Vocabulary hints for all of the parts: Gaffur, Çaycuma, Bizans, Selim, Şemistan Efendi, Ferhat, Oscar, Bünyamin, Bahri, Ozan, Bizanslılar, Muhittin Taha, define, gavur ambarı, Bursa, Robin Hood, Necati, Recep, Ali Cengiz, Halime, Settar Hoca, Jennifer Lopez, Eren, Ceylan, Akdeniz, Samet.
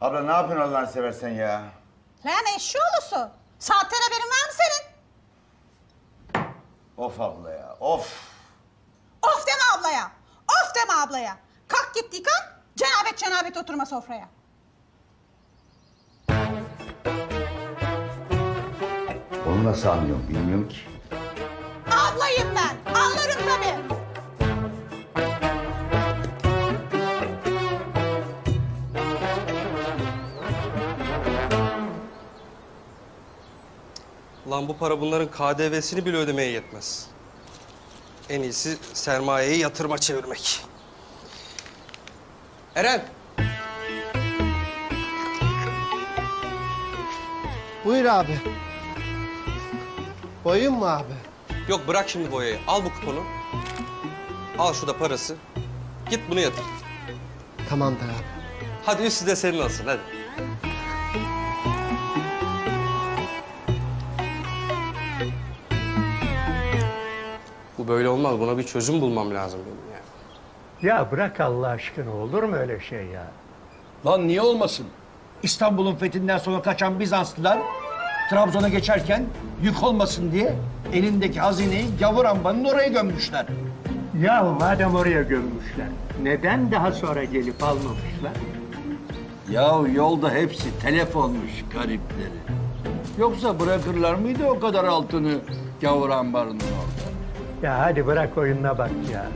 Abla ne yapıyorsun Allah'ını seversen ya? Lan eşşoğlusu. Saatten haberin var mı senin? Of abla ya, of. Of deme ablaya, of deme ablaya. Kalk git yıkan, cenabet cenabet oturma sofraya. Onu nasıl anlıyorum bilmiyorum ki. Ablayım ben, anlarım tabii. Lan bu para bunların KDV'sini bile ödemeye yetmez. En iyisi sermayeyi yatırıma çevirmek. Eren! Buyur abi. Boyun mu abi? Yok bırak şimdi boyayı. Al bu kuponu. Al şu da parası. Git bunu yatır. Tamamdır abi. Hadi üstü de senin olsun hadi. Bu böyle olmaz. Buna bir çözüm bulmam lazım benim yani. Ya bırak Allah aşkına. Olur mu öyle şey ya? Lan niye olmasın? İstanbul'un fethinden sonra kaçan Bizanslılar Trabzon'a geçerken yük olmasın diye elindeki hazineyi gavur ambarının oraya gömmüşler. Ya madem oraya gömmüşler, neden daha sonra gelip almamışlar? Yahu yolda hepsi telef olmuş garipleri. Yoksa bırakırlar mıydı o kadar altını gavur ambarının orada? Ya hadi bırak oyununa bak ya.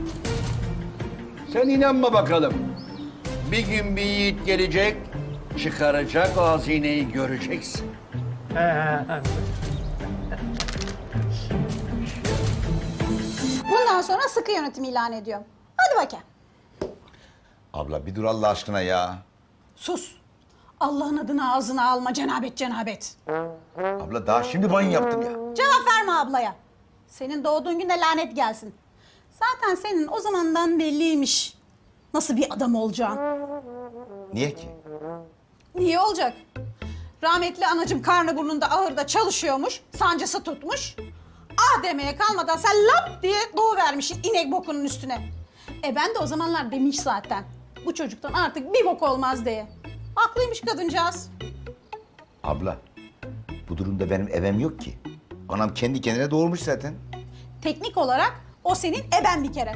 Sen inanma bakalım. Bir gün bir yiğit gelecek, çıkaracak o hazineyi göreceksin. Bundan sonra sıkı yönetim ilan ediyorum. Hadi bakayım. Abla bir dur Allah aşkına ya. Sus. Allah'ın adını ağzına alma cenabet cenabet. Abla daha şimdi banyo yaptım ya. Cevap verme ablaya. Senin doğduğun günde lanet gelsin. Zaten senin o zamandan belliymiş. Nasıl bir adam olacağın. Niye ki? Niye olacak? Rahmetli anacığım karnı burnunda ahırda çalışıyormuş, sancısı tutmuş. Ah demeye kalmadan sen lap diye doğuvermişsin inek bokunun üstüne. E ben de o zamanlar demiş zaten. Bu çocuktan artık bir bok olmaz diye. Haklıymış kadıncağız. Abla, bu durumda benim ebem yok ki. Anam kendi kendine doğurmuş zaten. Teknik olarak o senin eben bir kere.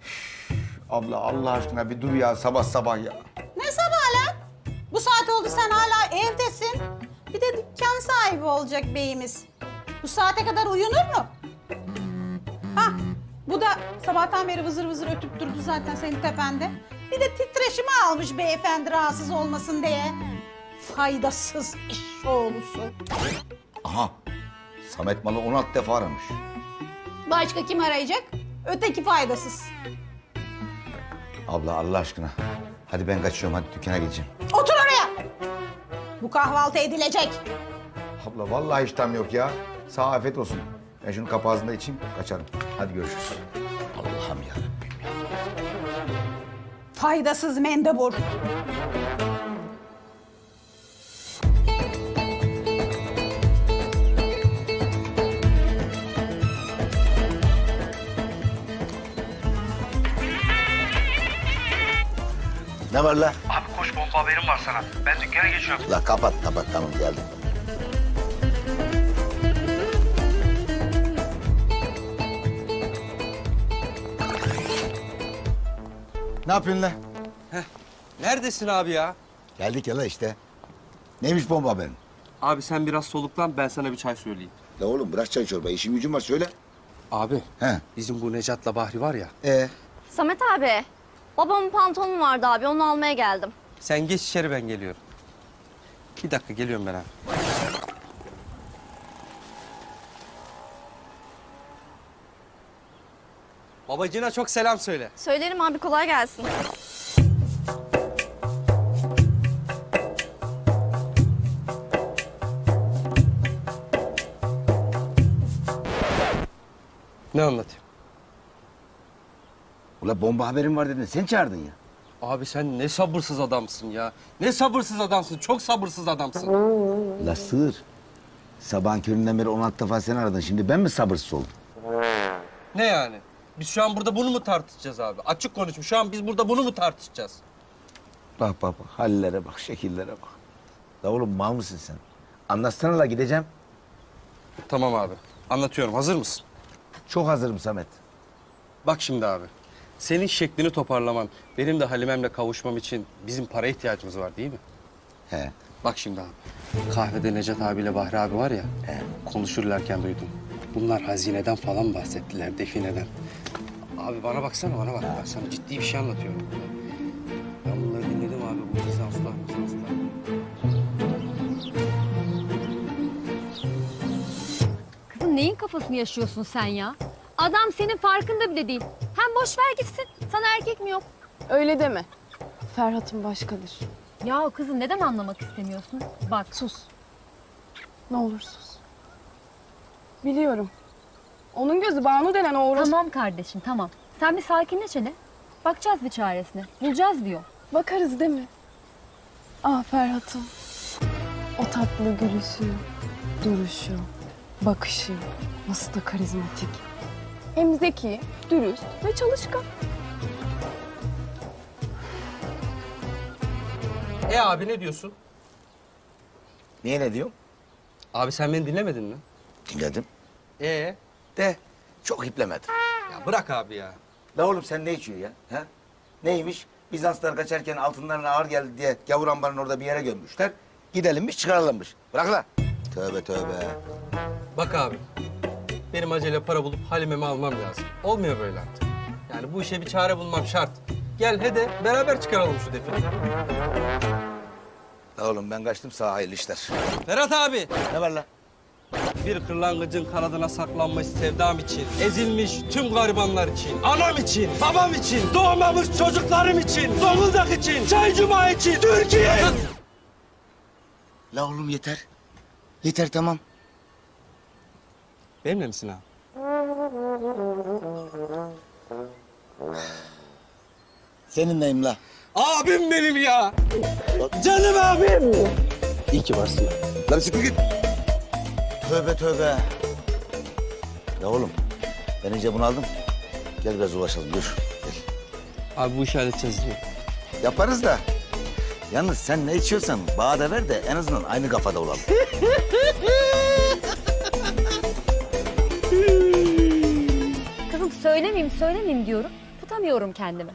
Üf, abla Allah aşkına bir dur ya sabah sabah ya. Ne sabah lan? Bu saat oldu sen hala evdesin. Bir de dükkan sahibi olacak beyimiz. Bu saate kadar uyunur mu? Hah, bu da sabahtan beri vızır vızır ötüp durdu zaten senin tepende. Bir de titreşimi almış beyefendi rahatsız olmasın diye. Faydasız iş oğlusu. Aha, Samet malı 16 defa aramış. Başka kim arayacak? Öteki faydasız. Abla Allah aşkına. Hadi ben kaçıyorum, hadi dükkana gideceğim. Otur oraya! Bu kahvaltı edilecek. Abla vallahi iştahım yok ya. Sağ afiyet olsun. Ben şunu kapı ağzında içeyim, kaçarım. Hadi görüşürüz. Allah'ım yarabbim ya. Faydasız mendebur. Ne var la? Abi koş bomba haberim var sana. Ben dükkana geçiyorum. La kapat kapat tamam geldim. Ne yapıyorsun la? Heh. Neredesin abi ya? Geldik ya la işte. Neymiş bomba haberin? Abi sen biraz soluklan ben sana bir çay söyleyeyim. La oğlum bırak çay çorba işim gücüm var söyle. Abi he. Bizim bu Necat'la Bahri var ya. Samet abi. Babamın pantolonu vardı abi, onu almaya geldim. Sen geç içeri, ben geliyorum. Bir dakika, geliyorum ben abi. Babacığına çok selam söyle. Söylerim abi, kolay gelsin. Ne anlatayım? Ula bomba haberim var dedin, sen çağırdın ya. Abi sen ne sabırsız adamsın ya. Ne sabırsız adamsın, çok sabırsız adamsın. Ula sığır. Sabahın köründen beri 16 defa seni aradın, şimdi ben mi sabırsız oldum? Ne yani? Biz şu an burada bunu mu tartışacağız abi? Açık konuşayım, şu an biz burada bunu mu tartışacağız? Bak bak bak, hallere bak, şekillere bak. La oğlum mal mısın sen? Anlatsana la, gideceğim. Tamam abi, anlatıyorum. Hazır mısın? Çok hazırım Samet. Bak şimdi abi, senin şeklini toparlaman, benim de Halime'mle kavuşmam için bizim para ihtiyacımız var değil mi? He. Bak şimdi abi, kahvede Necati abiyle Bahri abi var ya, he, konuşurlarken duydum. Bunlar hazineden falan bahsettiler, defineden. Abi bana baksana, bana bak. Ben sana ciddi bir şey anlatıyorum. Ben bunları dinledim abi, bu Bizanslılar, Bizanslılar. Kızım neyin kafasını yaşıyorsun sen ya? Adam senin farkında bile değil. Hem boş ver gitsin, sana erkek mi yok? Öyle deme. Ferhat'ın başkadır. Ya kızım neden anlamak istemiyorsun? Bak. Sus. Ne olur sus. Biliyorum. Onun gözü Banu denen o orası... Tamam kardeşim, tamam. Sen bir sakinleş hele. Bakacağız bir çaresine. Bulacağız diyor. Bakarız değil mi? Ah Ferhat'ım. O tatlı gülüşü, duruşu, bakışı nasıl da karizmatik. Hem zeki, dürüst ve çalışkan. Abi ne diyorsun? Niye ne diyorum? Abi sen beni dinlemedin mi? Dinledim. De çok hiplemedim. Ya bırak abi ya. La oğlum sen ne içiyorsun ya? Ha? Neymiş? Bizanslar kaçarken altınlarına ağır geldi diye gavur ambarını orada bir yere gömmüşler. Gidelimmiş, çıkaralımmış. Bırak la. Tövbe tövbe. Bak abi, benim acele para bulup Halime'mi almam lazım. Olmuyor böyle artık. Yani bu işe bir çare bulmam şart. Gel hadi beraber çıkaralım şu defini. La oğlum ben kaçtım, sağ hayırlı işler. Ferhat abi. Ne var la? Bir kırlangıcın kanadına saklanmış sevdam için, ezilmiş tüm garibanlar için, anam için, babam için, doğmamış çocuklarım için, Zonguldak için, Çaycuma için, Türkiye! La oğlum yeter. Yeter tamam. Benimle misin abi? Seninleyim la. Abim benim ya! Canım abim! İyi ki varsın ya. La bir sıkı git. Tövbe tövbe. Ya oğlum, ben iyice bunaldım. Gel biraz ulaşalım, dur. Gel. Abi bu işi halledeceğiz diyor. Yaparız da. Yalnız sen ne içiyorsan bana da ver de en azından aynı kafada olalım. Kızım söylemeyeyim diyorum. Tutamıyorum kendimi.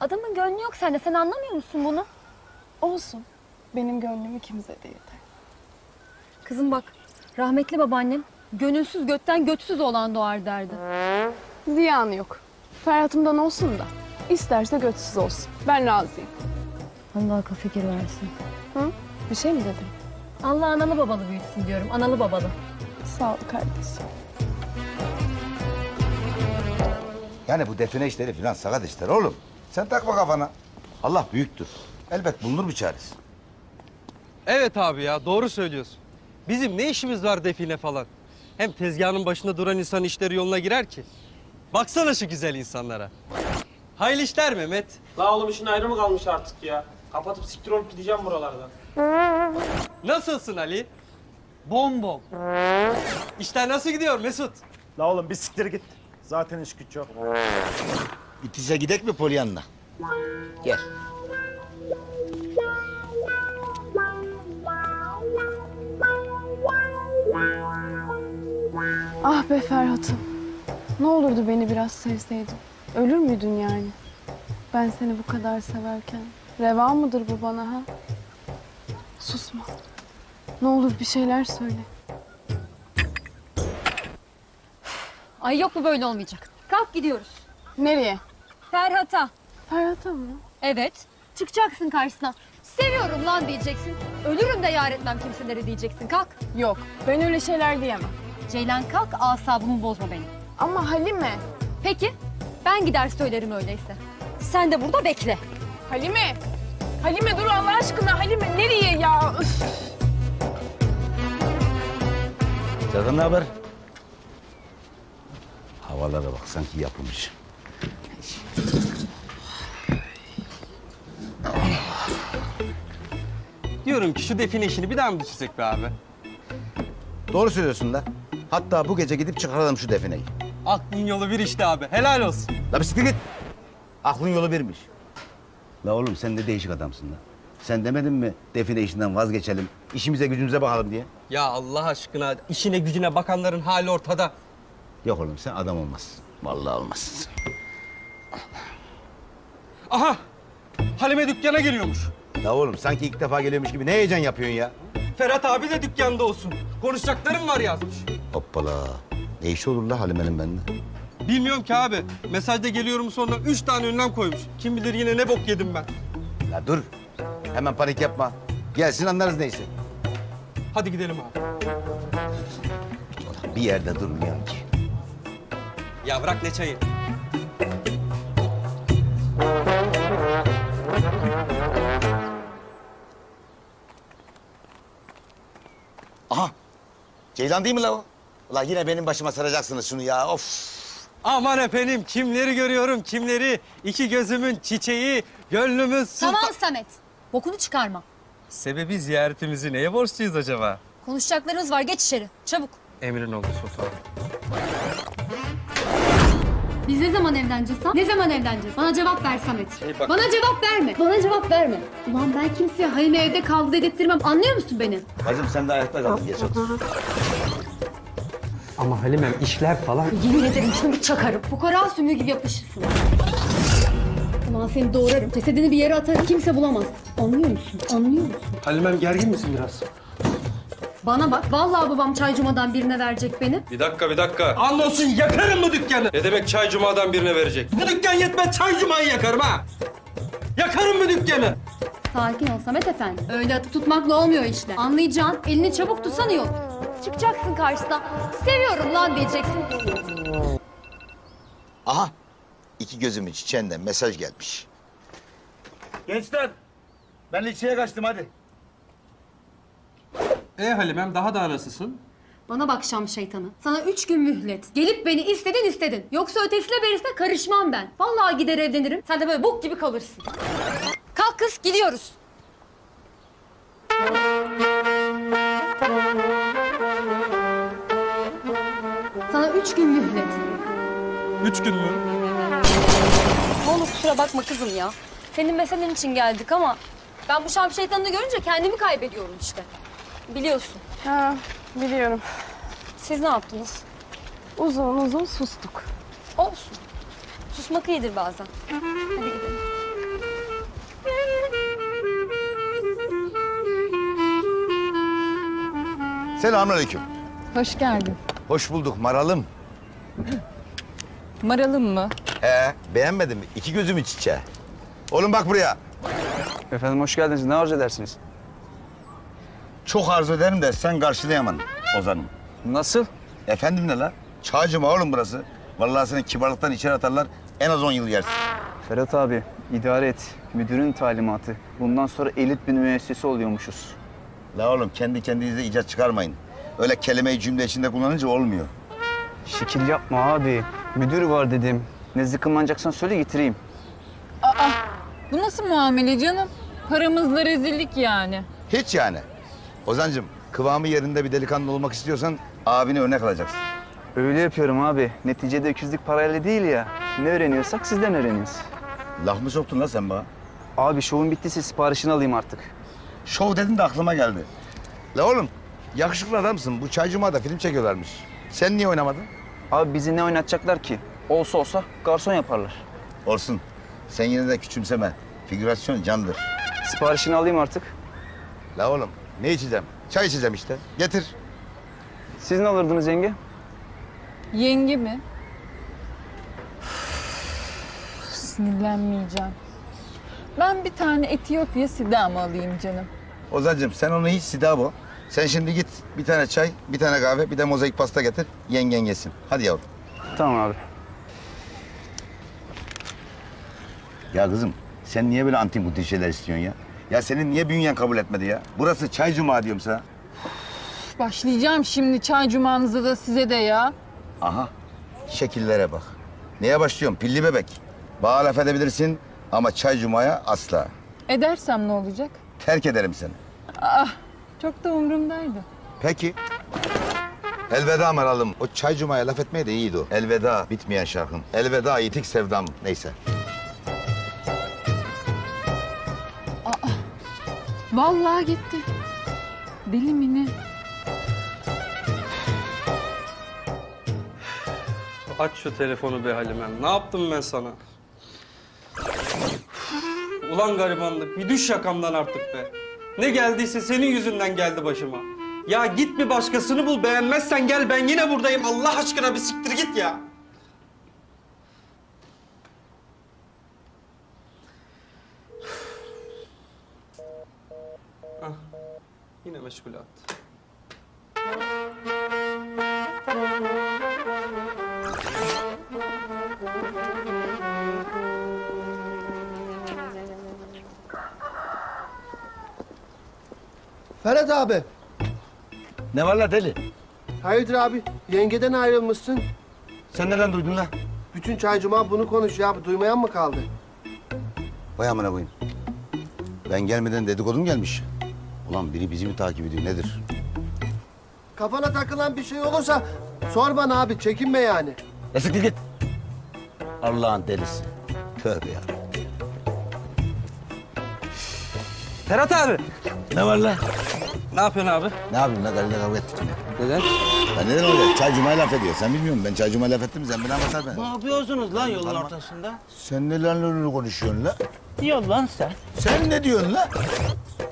Adamın gönlü yok sende. Sen anlamıyor musun bunu? Olsun. Benim gönlüm ikimize de yeter. Kızım bak. Rahmetli babaannem gönülsüz götten götsüz olan doğar derdi. Ziyanı yok. Ferhat'ımdan olsun da isterse götsüz olsun. Ben razıyım. Allah akıl fikir versin. Hı? Bir şey mi dedim? Allah analı babalı büyütsün diyorum. Analı babalı. Sağ ol kardeşim. Yani bu define işleri filan sakat işler oğlum. Sen takma kafana. Allah büyüktür. Elbet bulunur bir çaresi. Evet abi ya, doğru söylüyorsun. Bizim ne işimiz var define falan? Hem tezgahın başında duran insan işleri yoluna girer ki. Baksana şu güzel insanlara. Hayırlı işler Mehmet. La oğlum işin ayrı mı kalmış artık ya? Kapatıp siktir olup gideceğim buralardan. Nasılsın Ali? Bombom. İşler nasıl gidiyor Mesut? La oğlum bir siktir git. Zaten iş güç yok. İtize gidek mi Polyan'la? Gel. Ah be Ferhat'ım. Ne olurdu beni biraz sevseydin. Ölür müydün yani? Ben seni bu kadar severken reva mıdır bu bana ha? Susma. Ne olur bir şeyler söyle. Ay yok bu böyle olmayacak. Kalk gidiyoruz. Nereye? Ferhat'a. Ferhat'a mı? Evet. Çıkacaksın karşısına. Seviyorum lan diyeceksin. Ölürüm de yar etmem kimselere diyeceksin. Kalk. Yok. Ben öyle şeyler diyemem. Ceylan kalk, asabımı bozma benim. Ama Halime. Peki. Ben gider söylerim öyleyse. Sen de burada bekle. Halime. Halime dur Allah aşkına. Halime nereye ya? Üf. Canım ne haber? Havalara bak sanki yapılmış. Diyorum ki şu define işini bir daha mı düşsek be abi? Doğru söylüyorsun da. Hatta bu gece gidip çıkaralım şu defineyi. Aklın yolu bir işte abi. Helal olsun. La bir siktir git. Aklın yolu birmiş. La oğlum sen de değişik adamsın lan. Sen demedin mi define işinden vazgeçelim, işimize gücümüze bakalım diye? Ya Allah aşkına, işine gücüne bakanların hali ortada. Yok oğlum sen adam olmazsın. Vallahi olmazsın. Aha! Halime dükkana geliyormuş. La oğlum sanki ilk defa geliyormuş gibi ne heyecan yapıyorsun ya? Ferhat abi de dükkanda olsun. Konuşacaklarım var yazmış. Hoppala. Ne işi olur la Halime'nin bende? Bilmiyorum ki abi. Mesajda geliyorum sonra 3 tane önlem koymuş. Kim bilir yine ne bok yedim ben. Ya dur. Hemen panik yapma. Gelsin anlarız neyse. Hadi gidelim abi. Bir yerde durmuyorum ki. Ya bırak ne çayı. Aha! Ceylan değil mi la o? Ulan yine benim başıma saracaksınız şunu ya, of! Aman efendim, kimleri görüyorum, kimleri? İki gözümün çiçeği, gönlümün sultan... Tamam Samet, bokunu çıkarma. Sebebi ziyaretimizi neye borçluyuz acaba? Konuşacaklarınız var, geç içeri, çabuk. Emrin oldu Sultan. Biz ne zaman evleneceğiz ha? Ne zaman evleneceğiz? Bana cevap ver Samet. Bana cevap verme. Bana cevap verme. Ulan ben kimseye Halime evde kaldı dedirttirmem. Anlıyor musun beni? Bacım sen de ayakta kaldın. Geç otur. Ama Halime işler falan... Yemin ederim şimdi çakarım. Fukara sümüğü gibi yapışırsın. Ulan seni doğrarım. Cesedini bir yere atarım. Kimse bulamaz. Anlıyor musun? Anlıyor musun? Halime'm gergin misin biraz? Bana bak, vallahi babam Çaycuma'dan birine verecek beni. Bir dakika, bir dakika. Anlıyorsun, yakarım bu dükkanı. Ne demek Çaycuma'dan birine verecek? Bu dükkan yetmez, Çaycuma'yı yakarım ha! Yakarım bu dükkanı! Sakin ol Samet Efendi. Öyle atıp tutmakla olmuyor işte. Anlayacağın, elini çabuk tutsan iyi olur. Çıkacaksın karşısına, seviyorum lan diyeceksin. Aha! 2 gözümün çiçeğinden mesaj gelmiş. Gençler, ben ilçeye kaçtım hadi. Halimem daha da nasılsın? Bana bak Şam şeytanı. Sana 3 gün mühlet. Gelip beni istedin. Yoksa ötesine berisine karışmam ben. Vallahi gider evlenirim. Sen de böyle bok gibi kalırsın. Kalk kız gidiyoruz. Sana 3 gün mühlet. 3 gün mü? Oğlum kusura bakma kızım ya. Senin meselen için geldik ama... ben bu Şam şeytanını görünce kendimi kaybediyorum işte. Biliyorsun. Ha, biliyorum. Siz ne yaptınız? Uzun uzun sustuk. Olsun. Susmak iyidir bazen. Hadi gidelim. Selamünaleyküm. Hoş geldin. Hoş bulduk maralım. Maralım mı? Beğenmedin mi? 2 gözümün çiçeği. Oğlum bak buraya. Efendim hoş geldiniz. Ne arzu edersiniz? Çok arzu ederim de sen karşılayamadın Ozan'ım. Nasıl? Efendim ne la? Çağcıma oğlum burası. Vallahi seni kibarlıktan içeri atarlar, en az 10 yıl yersin. Ferhat abi, idare et. Müdürün talimatı. Bundan sonra elit bir müessesi oluyormuşuz. La oğlum kendi kendinize icat çıkarmayın. Öyle kelimeyi cümle içinde kullanınca olmuyor. Şekil yapma abi. Müdür var dedim. Ne zıkkınlanacaksan söyle getireyim. Aa, bu nasıl muamele canım? Paramızla rezillik yani. Hiç yani. Ozancığım, kıvamı yerinde bir delikanlı olmak istiyorsan abine örnek alacaksın. Öyle yapıyorum abi. Neticede öküzlük parayla değil ya. Ne öğreniyorsak sizden öğreniyoruz. Laf mı soktun lan sen bana? Abi şovun bittiyse siparişini alayım artık. Şov dedin de aklıma geldi. La oğlum, yakışıklı adamsın. Bu Çaycuma'da film çekiyorlarmış. Sen niye oynamadın? Abi bizi ne oynatacaklar ki? Olsa olsa garson yaparlar. Olsun. Sen yine de küçümseme. Figürasyon candır. Siparişini alayım artık. La oğlum. Ne içeceğim? Çay içeceğim işte. Getir. Siz ne alırdınız yenge? Yenge mi? Sinirlenmeyeceğim. Ben bir tane Etiyopya sidamı alayım canım. Ozancığım sen onu hiç sidam o. Sen şimdi git bir tane çay, bir tane kahve, bir de mozaik pasta getir. Yengen yesin. Hadi yavrum. Tamam abi. Ya kızım sen niye böyle anti-muti şeyler istiyorsun ya? Ya senin niye bünyen kabul etmedi ya? Burası Çaycuma diyorum sana. Başlayacağım şimdi Çaycuma'nıza da size de ya. Aha, şekillere bak. Neye başlıyorum? Pilli bebek. Bağ laf edebilirsin ama Çaycuma'ya asla. Edersem ne olacak? Terk ederim seni. Ah, çok da umurumdaydı. Peki. Elveda maralım. O Çaycuma'ya laf etmeye de iyiydi o. Elveda bitmeyen şarkım. Elveda yitik sevdam. Neyse. Vallahi gitti. Deli mi ne? Aç şu telefonu be Halime. Ne yaptım ben sana? Ulan garibanlık, bir düş yakamdan artık be. Ne geldiyse senin yüzünden geldi başıma. Ya git bir başkasını bul, beğenmezsen gel, ben yine buradayım. Allah aşkına bir siktir git ya. Ah, yine meşgule attı. Ferhat abi. Ne var la deli? Hayırdır abi? Yengeden ayrılmışsın. Sen nereden duydun la? Bütün Çaycuma bunu konuşuyor abi. Duymayan mı kaldı? Vay amına koyayım. Ben gelmeden dedikodum gelmiş. Ulan biri bizi mi takip ediyor nedir? Kafana takılan bir şey olursa sor bana abi. Çekinme yani. Ya siktir git. Allah'ın delisi. Tövbe ya. Ferhat abi. Ne var la? Ne yapıyorsun abi? Ne yapayım la? Garıyla kavga ettik yine. Neden? Ben neden öyle? Çaycuma'ya laf ediyor. Sen bilmiyor musun? Ben Çaycuma'ya laf ettim. Sen beni anlatar beni. Ne yapıyorsunuz lan yolun ortasında? Sen ne lan konuşuyorsun la? Diyorsun lan sen. Sen ne diyorsun la?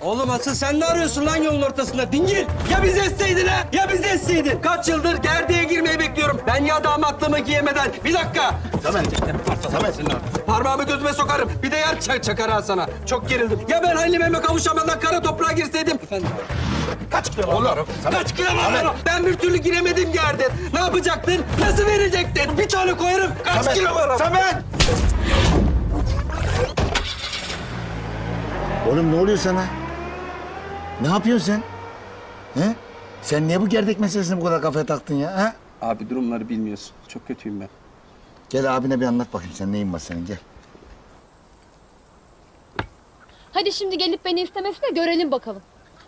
Oğlum asıl sen ne arıyorsun lan yolun ortasında? Dingil! Ya bizi esseydin ha? Ya bizi esseydin! Kaç yıldır gerdeğe girmeyi bekliyorum. Ben ya damatlığımı giyemeden. Bir dakika! Samet! Samet! Parmağımı gözüme sokarım. Bir de yer çakar ha sana. Çok gerildim. Ya ben Halime'me kavuşamadan kara toprağa girseydim. Efendim? Kaç kilo var? Kaç kilo var? Ben bir türlü giremedim gerdeğe. Ne yapacaktın? Nasıl verecektin? Bir tane koyarım. Kaç Samet. Kilo var? Samet! Oğlum ne oluyor sana? Ne yapıyorsun sen? He? Sen niye bu gerdek meselesini bu kadar kafaya taktın ya? He? Abi durumları bilmiyorsun. Çok kötüyüm ben. Gel abine bir anlat bakayım sen neyin var senin gel. Hadi şimdi gelip beni istemesine görelim bakalım.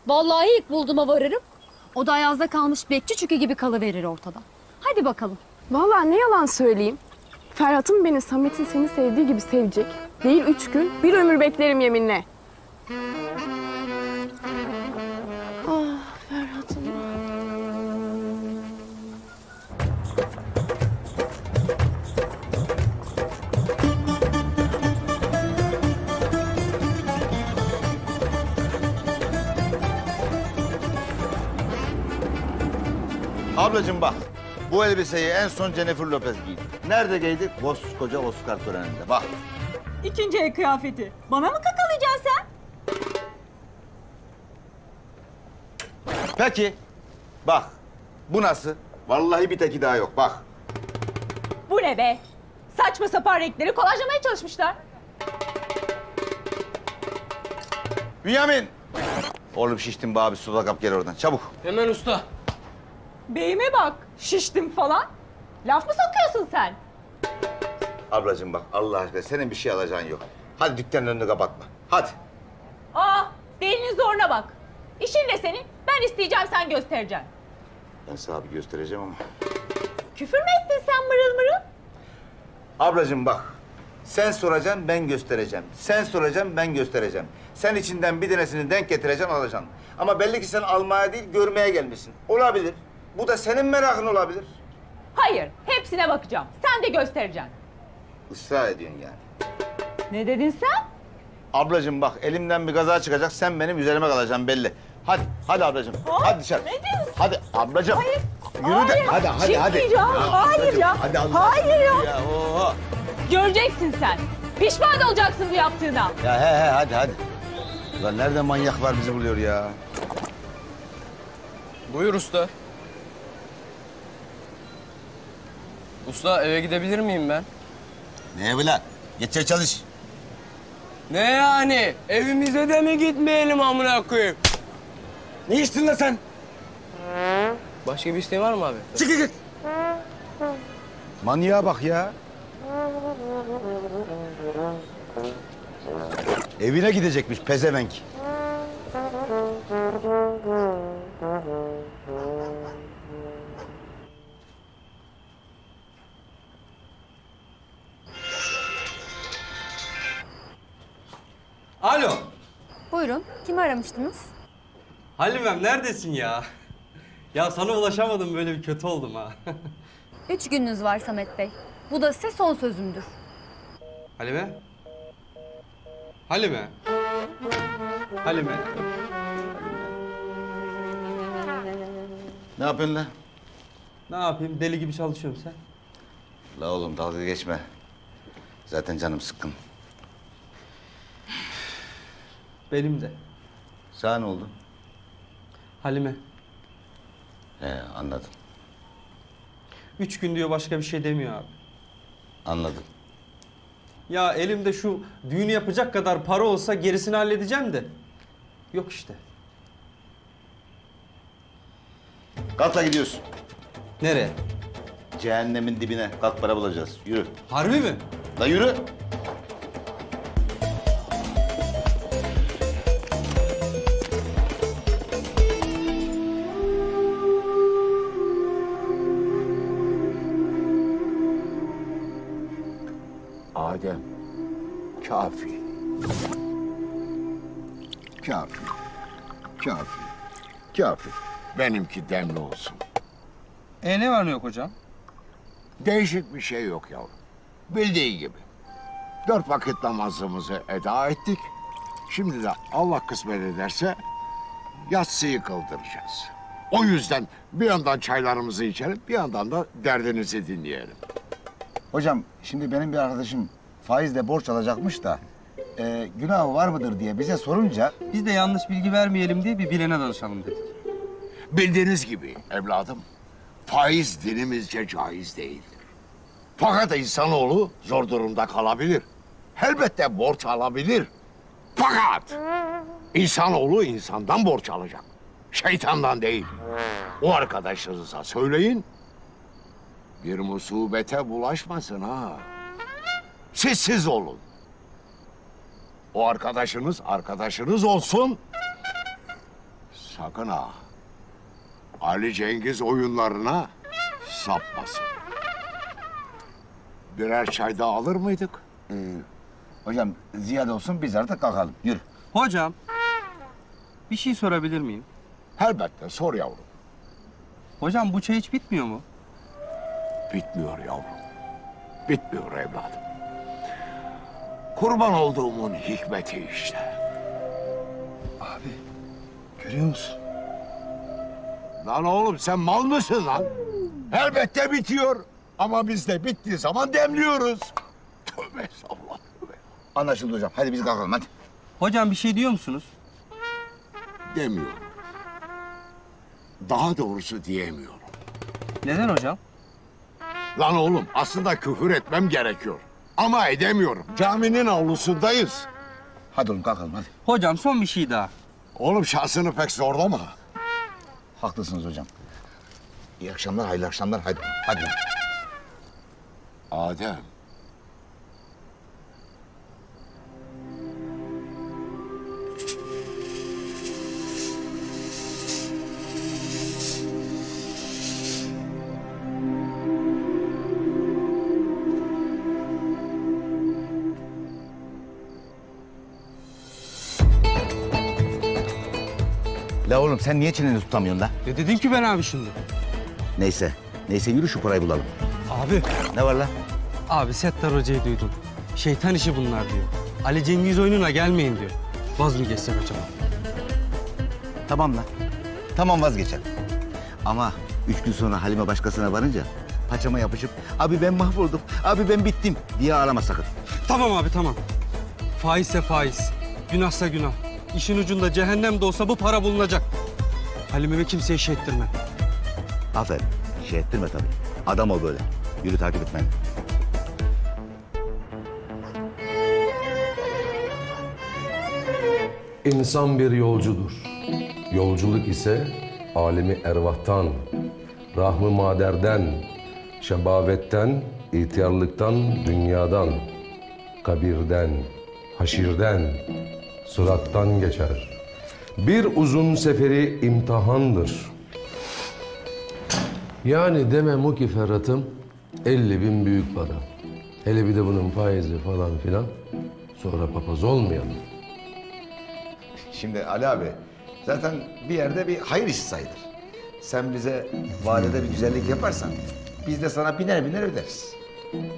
Vallahi ilk bulduğuma varırım. O da ayazda kalmış bekçi çükü gibi kalıverir ortada. Hadi bakalım. Vallahi ne yalan söyleyeyim. Ferhat'ın beni Samet'in seni sevdiği gibi sevecek. Değil 3 gün, bir ömür beklerim yeminle. Ablacığım bak, bu elbiseyi en son Jennifer Lopez giydi. Nerede giydi? Koskoca Oscar töreninde, bak. 2. el kıyafeti. Bana mı kakalayacaksın sen? Peki, bak. Bu nasıl? Vallahi bir teki daha yok, bak. Bu ne be? Saçma sapan renkleri kolajlamaya çalışmışlar. Bünyamin! Oğlum şiştim be abi, suda kap gel oradan, çabuk. Hemen usta. Beyime bak, şiştim falan. Laf mı sokuyorsun sen? Ablacığım bak, Allah aşkına senin bir şey alacağın yok. Hadi dükkanın önünü kapatma, hadi. Aa, delinin zoruna bak. İşin de senin, ben isteyeceğim, sen göstereceksin. Ben sana bir göstereceğim ama. Küfür mü ettin sen mırıl mırıl? Ablacığım bak, sen soracaksın, ben göstereceğim. Sen soracaksın, ben göstereceğim. Sen içinden bir tanesini denk getireceksin, alacaksın. Ama belli ki sen almaya değil, görmeye gelmişsin. Olabilir. Bu da senin merakın olabilir. Hayır, hepsine bakacağım. Sen de göstereceksin. Israr ediyorsun yani. Ne dedin sen? Ablacığım bak, elimden bir kaza çıkacak, sen benim üzerime kalacaksın belli. Hadi, hadi ablacığım, aa, hadi dışarı. Ne diyorsun? Hadi ablacığım. Hayır, yürü de. Hadi, hadi, hadi. Ya, hayır ya, hadi hayır ya. Ya göreceksin sen. Pişman olacaksın bu yaptığına. Ya he, hadi, hadi. Ulan nerede manyak var bizi buluyor ya? Buyur usta. Usta eve gidebilir miyim ben? Ne evi lan? Geçer çalış. Ne yani? Evimize de mi gitmeyelim amına koyayım? Ne içtin lan sen? Başka bir isteği var mı abi? Çık git. Manyağa bak ya. Evine gidecekmiş pezevenk. Buyurun, kimi aramıştınız? Halime'm neredesin ya? Ya sana ulaşamadım, böyle bir kötü oldum ha. 3 gününüz var Samet Bey. Bu da size son sözümdür. Halime? Halime? Halime? Ne yapıyorsun lan? Ne yapayım? Deli gibi çalışıyorum sen. La oğlum dalga geçme. Zaten canım sıkkın. Benim de. Sana ne oldu? Halime. He anladım. 3 gün diyor, başka bir şey demiyor abi. Anladım. Ya elimde şu düğünü yapacak kadar para olsa gerisini halledeceğim de. Yok işte. Kalkla gidiyorsun. Nereye? Cehennemin dibine. Kalk, para bulacağız. Yürü. Harbi mi? Da yürü. Adem, kafi. Kafi. Kafi. Kafi. Benimki demli olsun. Ne var ne yok hocam? Değişik bir şey yok yavrum. Bildiği gibi. 4 vakit namazımızı eda ettik. Şimdi de Allah kısmet ederse yatsıyı kıldıracağız. O yüzden bir yandan çaylarımızı içelim, bir yandan da derdinizi dinleyelim. Hocam, şimdi benim bir arkadaşım faizle borç alacakmış da günahı var mıdır diye bize sorunca biz de yanlış bilgi vermeyelim diye bir bilene danışalım dedik. Bildiğiniz gibi evladım, faiz dinimizce caiz değildir. Fakat insanoğlu zor durumda kalabilir. Elbette borç alabilir. Fakat insanoğlu insandan borç alacak. Şeytandan değil. O arkadaşınıza söyleyin. Bir musibete bulaşmasın ha. Siz olun. O arkadaşınız olsun. Sakın ha. Ali Cengiz oyunlarına sapmasın. Birer çay daha alır mıydık? Hocam ziyade olsun, biz artık kalkalım. Yürü. Hocam, bir şey sorabilir miyim? Elbette, sor yavrum. Hocam bu çay hiç bitmiyor mu? Bitmiyor yavrum. Bitmiyor evladım. Kurban olduğumun hikmeti işte. Abi, görüyor musun? Lan oğlum sen mal mısın lan? Elbette bitiyor. Ama biz de bittiği zaman demliyoruz. Tövbe estağfurullah. Anlaşıldı hocam. Hadi biz kalkalım hadi. Hocam bir şey diyor musunuz? Demiyorum. Daha doğrusu diyemiyorum. Neden hocam? Lan oğlum aslında küfür etmem gerekiyor. Ama edemiyorum. Caminin avlusundayız. Hadi oğlum kalkalım hadi. Hocam son bir şey daha. Oğlum şansını pek zorlama. Haklısınız hocam. İyi akşamlar, hayırlı akşamlar. Hadi, hadi. Adem. La oğlum sen niye çeneni tutamıyorsun la? Ne dedin ki ben abi şimdi? Neyse. Neyse yürü şu parayı bulalım. Abi. Ne var la? Abi Settar Hoca'yı duydum. Şeytan işi bunlar diyor. Ali Cengiz oyununa gelmeyin diyor. Vaz mı geçsek acaba? Tamam la. Tamam vazgeçelim. Ama 3 gün sonra Halime başkasına varınca paçama yapışıp abi ben mahvoldum, abi ben bittim diye ağlama sakın. Tamam abi tamam. Faizse faiz, günahsa günah. İşin ucunda cehennem de olsa bu para bulunacak. Halime'me kimseye şey ettirme. Aferin. Şey ettirme tabii. Adam ol böyle. Yürü takip etmen. İnsan bir yolcudur. Yolculuk ise alemi ervahtan, rahmı maderden, şebavetten, ihtiyarlıktan, dünyadan, kabirden, haşirden, sırattan geçer. Bir uzun seferi imtihandır. Yani demem o ki Ferhat'ım, 50.000 büyük para. Hele bir de bunun faizi falan filan. Sonra papaz olmayalım. Şimdi Ali abi zaten bir yerde bir hayır işi sayılır. Sen bize vadede bir güzellik yaparsan biz de sana biner biner öderiz.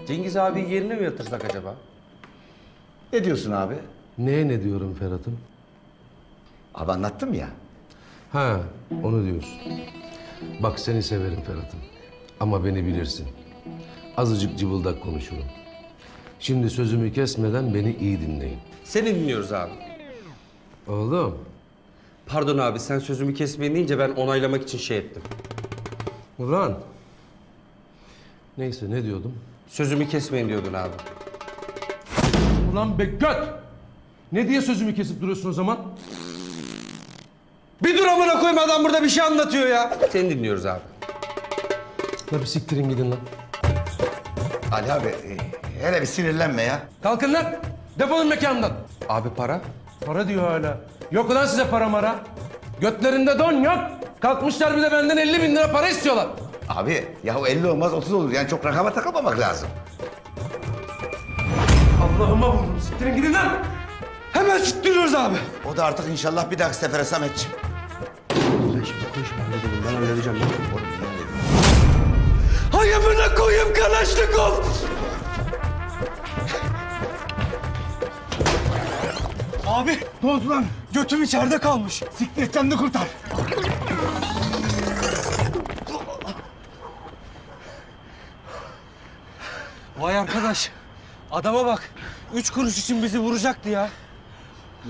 Cengiz abi yerine mi yatırsak acaba? Ne diyorsun abi? Neye ne diyorum Ferhat'ım? Abi anlattım ya. Ha, onu diyorsun. Bak seni severim Ferhat'ım. Ama beni bilirsin. Azıcık cıvıldak konuşurum. Şimdi sözümü kesmeden beni iyi dinleyin. Seni dinliyoruz abi. Oğlum. Pardon abi, sen sözümü kesmeyin deyince ben onaylamak için şey ettim. Ulan. Neyse, ne diyordum? Sözümü kesmeyin diyordun abi. Ulan be göt! Ne diye sözümü kesip duruyorsun o zaman? Bir dur amına koyma, adam burada bir şey anlatıyor ya. Seni dinliyoruz abi. La bir siktirin gidin lan. Ali abi, hele bir sinirlenme ya. Kalkın lan! Defolun mekandan! Abi para? Para diyor hala. Yok ulan size para mara. Götlerinde don yok. Kalkmışlar bile benden 50.000 lira para istiyorlar. Abi, yahu 50 olmaz 30 olur. Yani çok rakama takılmamak lazım. Allah'ıma vurdum. Siktirin gidin lan! Hemen siktiriyoruz abi. O da artık inşallah bir dahaki sefere Sametciğim. Sen şimdi konuşma, halledin. Ben halledeceğim. Hayımına koyayım kanaşlık ol! Abi, ne oldu lan? Götüm içeride kalmış. Sikletten de kurtar. Vay arkadaş, adama bak. 3 kuruş için bizi vuracaktı ya.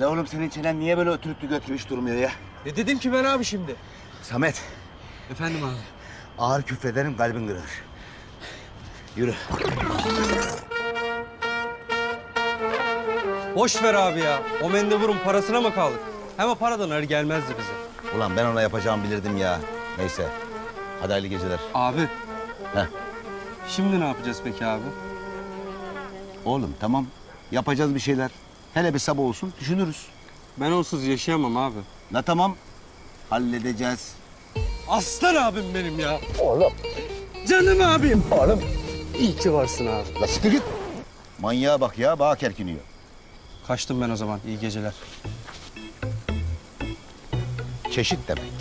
La oğlum senin çenen niye böyle ötürüklü göt gibi hiç durmuyor ya? Ne dedim ki ben abi şimdi? Samet. Efendim abi. Ağır küfrederim, kalbin kırılır. Yürü. Boş ver abi ya. O mendeburun parasına mı kaldık? Hem o paradan arı gelmezdi bize. Ulan ben ona yapacağımı bilirdim ya. Neyse. Hadi hayırlı geceler. Abi. Heh. Şimdi ne yapacağız peki abi? Oğlum tamam. Yapacağız bir şeyler. Hele bir sabah olsun düşünürüz. Ben onsuz yaşayamam abi. La tamam. Halledeceğiz. Aslan abim benim ya. Oğlum. Canım abim. Oğlum. İyi ki varsın abi. La siktir git. Manyağa bak ya. Bağ kerkiniyor. Kaçtım ben o zaman. İyi geceler. Çeşit demek.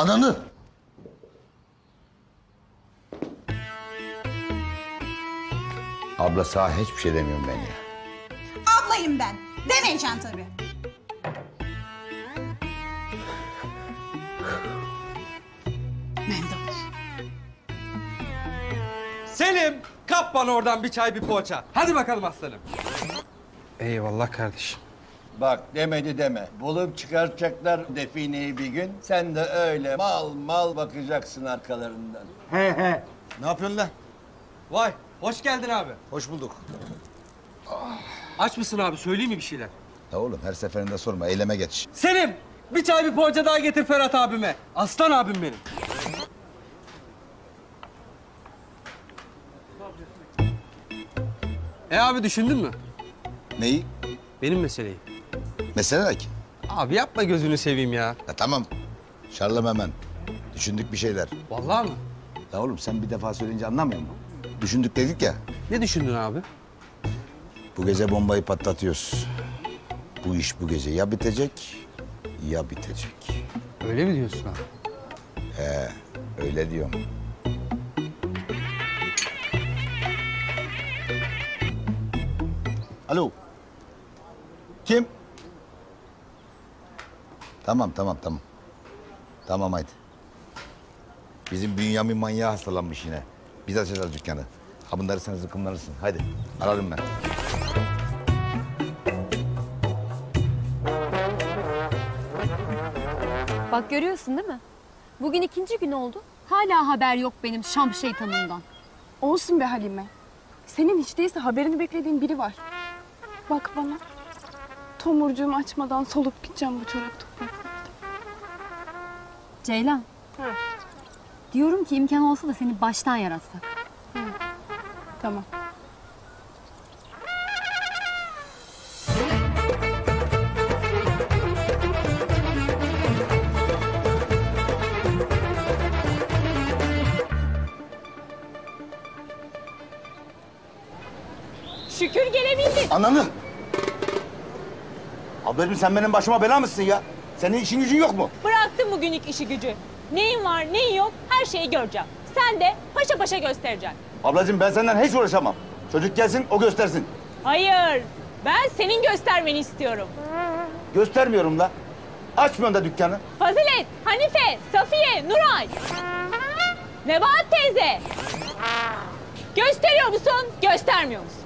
Ananı! Abla sana hiçbir şey demiyorum ben ya. Ablayım ben. Demeyeceksin tabii. Mendebur. Selim! Kap bana oradan bir çay bir poğaça. Hadi bakalım aslanım. Eyvallah kardeşim. Bak demedi deme. Bulup çıkartacaklar defineyi bir gün. Sen de öyle mal bakacaksın arkalarından. He he. Ne yapıyorsun lan? Vay hoş geldin abi. Hoş bulduk. Ah. Aç mısın abi? Söyleyeyim mi bir şeyler? Ya oğlum her seferinde sorma. Eyleme geç. Selim bir çay bir poğaça daha getir Ferhat abime. Aslan abim benim. Abi düşündün mü? Neyi? Benim meseleyi. Mesele ne ki? Abi yapma gözünü seveyim ya. Ya tamam. Şarlam hemen. Düşündük bir şeyler. Vallahi mi? Ya oğlum sen bir defa söyleyince anlamıyor musun? Düşündük dedik ya. Ne düşündün abi? Bu gece bombayı patlatıyoruz. Bu iş bu gece ya bitecek ya bitecek. Öyle mi diyorsun abi? He öyle diyorum. Alo. Kim? Tamam. Tamam haydi. Bizim Bünyamin manyağı hastalanmış yine. Biz açacağız dükkanı. Ha bunları sen zıkkımlanırsın. Haydi ararım ben. Bak görüyorsun değil mi? Bugün 2. gün oldu. Hala haber yok benim şam şeytanımdan. Olsun be Halime. Senin hiç değilse haberini beklediğin biri var. Bak bana. Tomurcuğumu açmadan solup gideceğim bu çorap topraklarda. Ceylan. Hı. Diyorum ki imkan olsa da seni baştan yaratsak. Hı. Tamam. Şükür gelebildin. Ananı! Ablacığım sen benim başıma bela mısın ya? Senin işin gücün yok mu? Bıraktım bugünlük işi gücü. Neyin var, neyin yok her şeyi göreceğim. Sen de paşa paşa göstereceksin. Ablacığım ben senden hiç uğraşamam. Çocuk gelsin, o göstersin. Hayır, ben senin göstermeni istiyorum. Göstermiyorum la. Açmıyorsun da dükkanı. Fazilet, Hanife, Safiye, Nuray. Nebahat teyze. Gösteriyor musun, göstermiyor musun?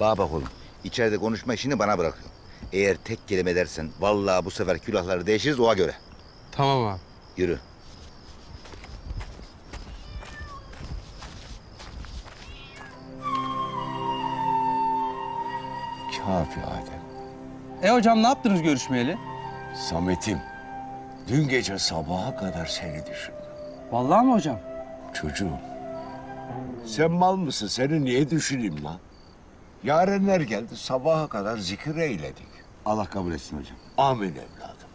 Bana bak oğlum, içeride konuşma işini bana bırakıyorum. Eğer tek kelime dersen, vallahi bu sefer külahları değişiriz ona göre. Tamam abi. Yürü. Kâfi Adem. Hocam ne yaptınız görüşmeyeli? Samet'im, dün gece sabaha kadar seni düşündüm. Vallahi mi hocam? Çocuğum, sen mal mısın? Seni niye düşüneyim lan? Yarenler geldi, sabaha kadar zikir eyledik. Allah kabul etsin hocam. Amin evladım.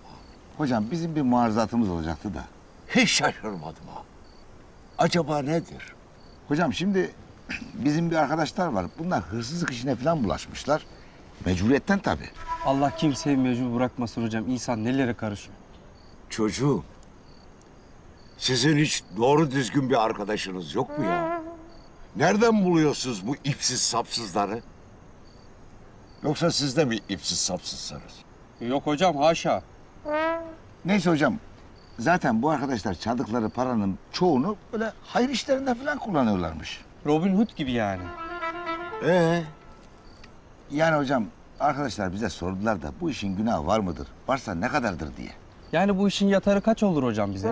Hocam bizim bir maruzatımız olacaktı da. Hiç şaşırmadım ha. Acaba nedir? Hocam şimdi bizim bir arkadaşlar var. Bunlar hırsızlık işine falan bulaşmışlar. Mecburiyetten tabii. Allah kimseyi mecbur bırakmasın hocam. İnsan nelere karışıyor? Çocuğum, sizin hiç doğru düzgün bir arkadaşınız yok mu ya? Nereden buluyorsunuz bu ipsiz sapsızları? Yoksa siz de mi ipsiz sapsızsınız? Yok hocam, haşa. Neyse hocam, zaten bu arkadaşlar çaldıkları paranın çoğunu böyle hayır işlerinde falan kullanıyorlarmış. Robin Hood gibi yani. Yani hocam, arkadaşlar bize sordular da bu işin günahı var mıdır, varsa ne kadardır diye. Yani bu işin yatarı kaç olur hocam bize?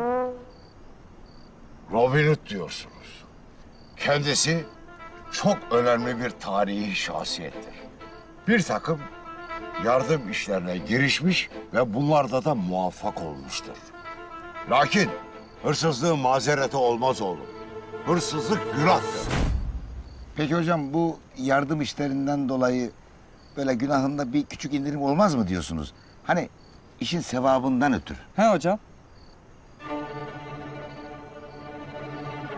Robin Hood diyorsunuz. Kendisi çok önemli bir tarihi şahsiyettir. Bir takım yardım işlerine girişmiş ve bunlarda da muvaffak olmuştur. Lakin hırsızlığın mazereti olmaz oğlum. Hırsızlık günahtır. Peki hocam bu yardım işlerinden dolayı böyle günahında bir küçük indirim olmaz mı diyorsunuz? Hani İşin sevabından ötürü. He hocam.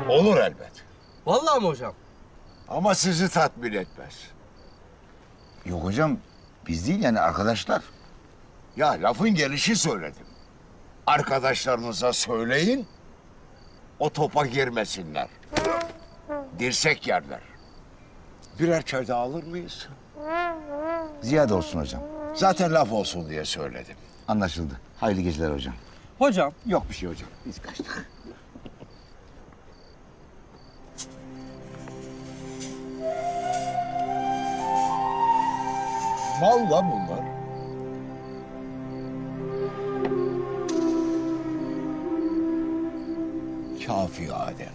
Olur elbet. Vallahi mi hocam? Ama sizi tatmin etmez. Yok hocam, biz değil yani arkadaşlar. Ya lafın gelişi söyledim. Arkadaşlarınıza söyleyin, o topa girmesinler. Dirsek yerler. Birer çay daha alır mıyız? Ziyade olsun hocam. Zaten laf olsun diye söyledim. Anlaşıldı. Hayırlı geceler hocam. Hocam. Yok bir şey hocam. Biz kaçtık. Mal lan bunlar. Kâfi Adem.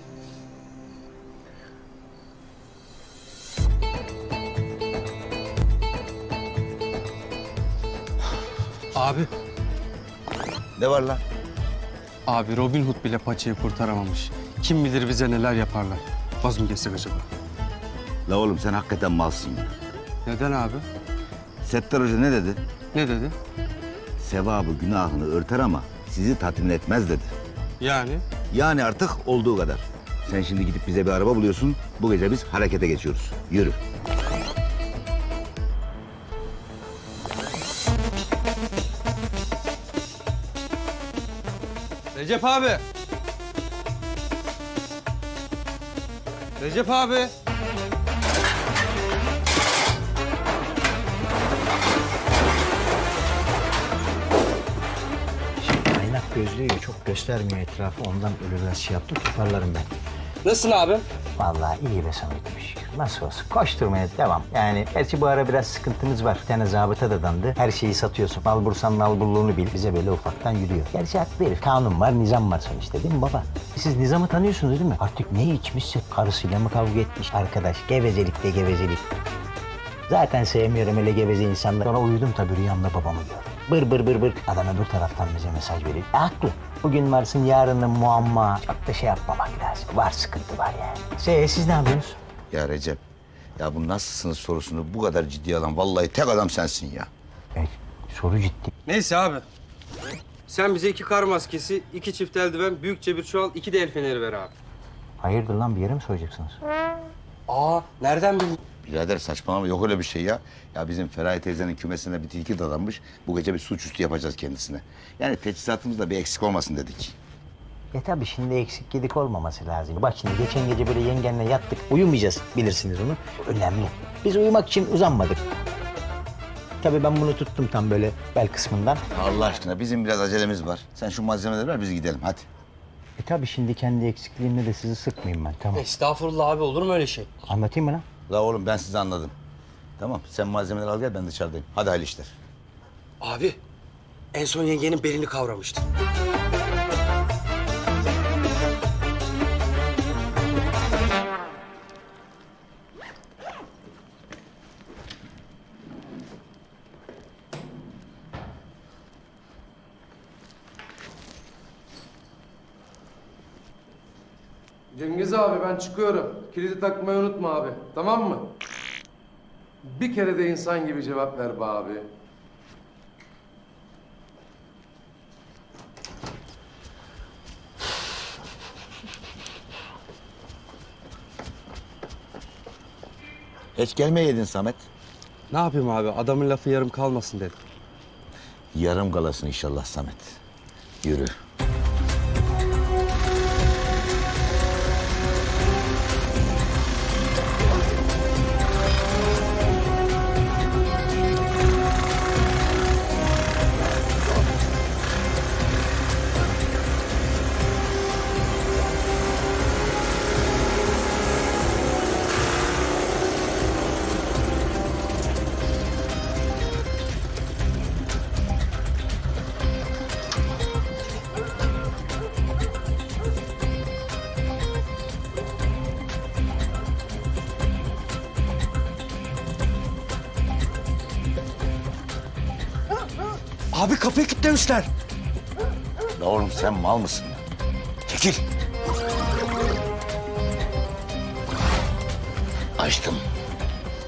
Abi. Ne var lan? Abi Robin Hood bile paçayı kurtaramamış. Kim bilir bize neler yaparlar. Vaz mı geçsek acaba? La oğlum sen hakikaten malsın ya. Neden abi? Settar Hoca ne dedi? Ne dedi? Sevabı günahını örter ama sizi tatmin etmez dedi. Yani? Yani artık olduğu kadar. Sen şimdi gidip bize bir araba buluyorsun. Bu gece biz harekete geçiyoruz. Yürü. Recep abi. Recep abi. Aynak gözlüğü çok göstermiyor etrafı. Ondan ölürler şey yaptı. Tutarlarım ben. Nasılsın abi? Vallahi iyi be Samet'miş. Nasıl olsun? Koşturmaya devam. Yani gerçi bu ara biraz sıkıntımız var. Bir tane zabıta da dandı. Her şeyi satıyorsun. Al Bursa'nın al bulluğunu bil. Bize böyle ufaktan yürüyor. Gerçi haklı herif. Kanun var, nizam var sonuçta değil mi baba? Siz nizamı tanıyorsunuz değil mi? Artık ne içmişse karısıyla mı kavga etmiş? Arkadaş gevezelik de gevezelik. Zaten sevmiyorum öyle geveze insanları. Sonra uyudum tabii rüyamda babamı gördüm. Bır bır bır bır. Adam öbür taraftan bize mesaj veriyor. Haklı. Bugün varsın yarının muamma. Çok da şey yapmamak lazım. Var sıkıntı var yani. Siz ne yapıyorsunuz? Ya Recep, ya bu nasılsınız sorusunu bu kadar ciddiye alan vallahi tek adam sensin ya. Evet, soru ciddi. Neyse abi. Sen bize 2 kar maskesi, 2 çift eldiven, büyükçe bir çuval, 2 de el feneri ver abi. Hayırdır lan bir yere mi soyacaksınız? Aa, nereden bildin? Birader saçmalama yok öyle bir şey ya. Ya bizim Feraye teyzenin kümesine bir tilki dadanmış. Bu gece bir suçüstü yapacağız kendisine. Yani teçhizatımızda bir eksik olmasın dedik. Tabii şimdi eksik yedik olmaması lazım. Bak şimdi geçen gece böyle yengenle yattık. Uyumayacağız bilirsiniz onu. Önemli. Biz uyumak için uzanmadık. Tabii ben bunu tuttum tam böyle bel kısmından. Allah aşkına bizim biraz acelemiz var. Sen şu malzemeleri ver biz gidelim hadi. Tabii şimdi kendi eksikliğimle de sizi sıkmayayım ben tamam. Estağfurullah abi olur mu öyle şey? Anlatayım mı lan? La oğlum ben sizi anladım. Tamam sen malzemeleri al gel ben dışarıdayım. Hadi hayırlı işler. Abi en son yengenin belini kavramıştım. Cengiz abi ben çıkıyorum. Kilidi takmayı unutma abi. Tamam mı? Bir kere de insan gibi cevap ver be abi. Hiç gelmeyedin Samet. Ne yapayım abi? Adamın lafı yarım kalmasın dedim. Yarım kalasın inşallah Samet. Yürü. Abi kapıyı kilitlemişler. La oğlum sen mal mısın ya? Çekil. Açtım.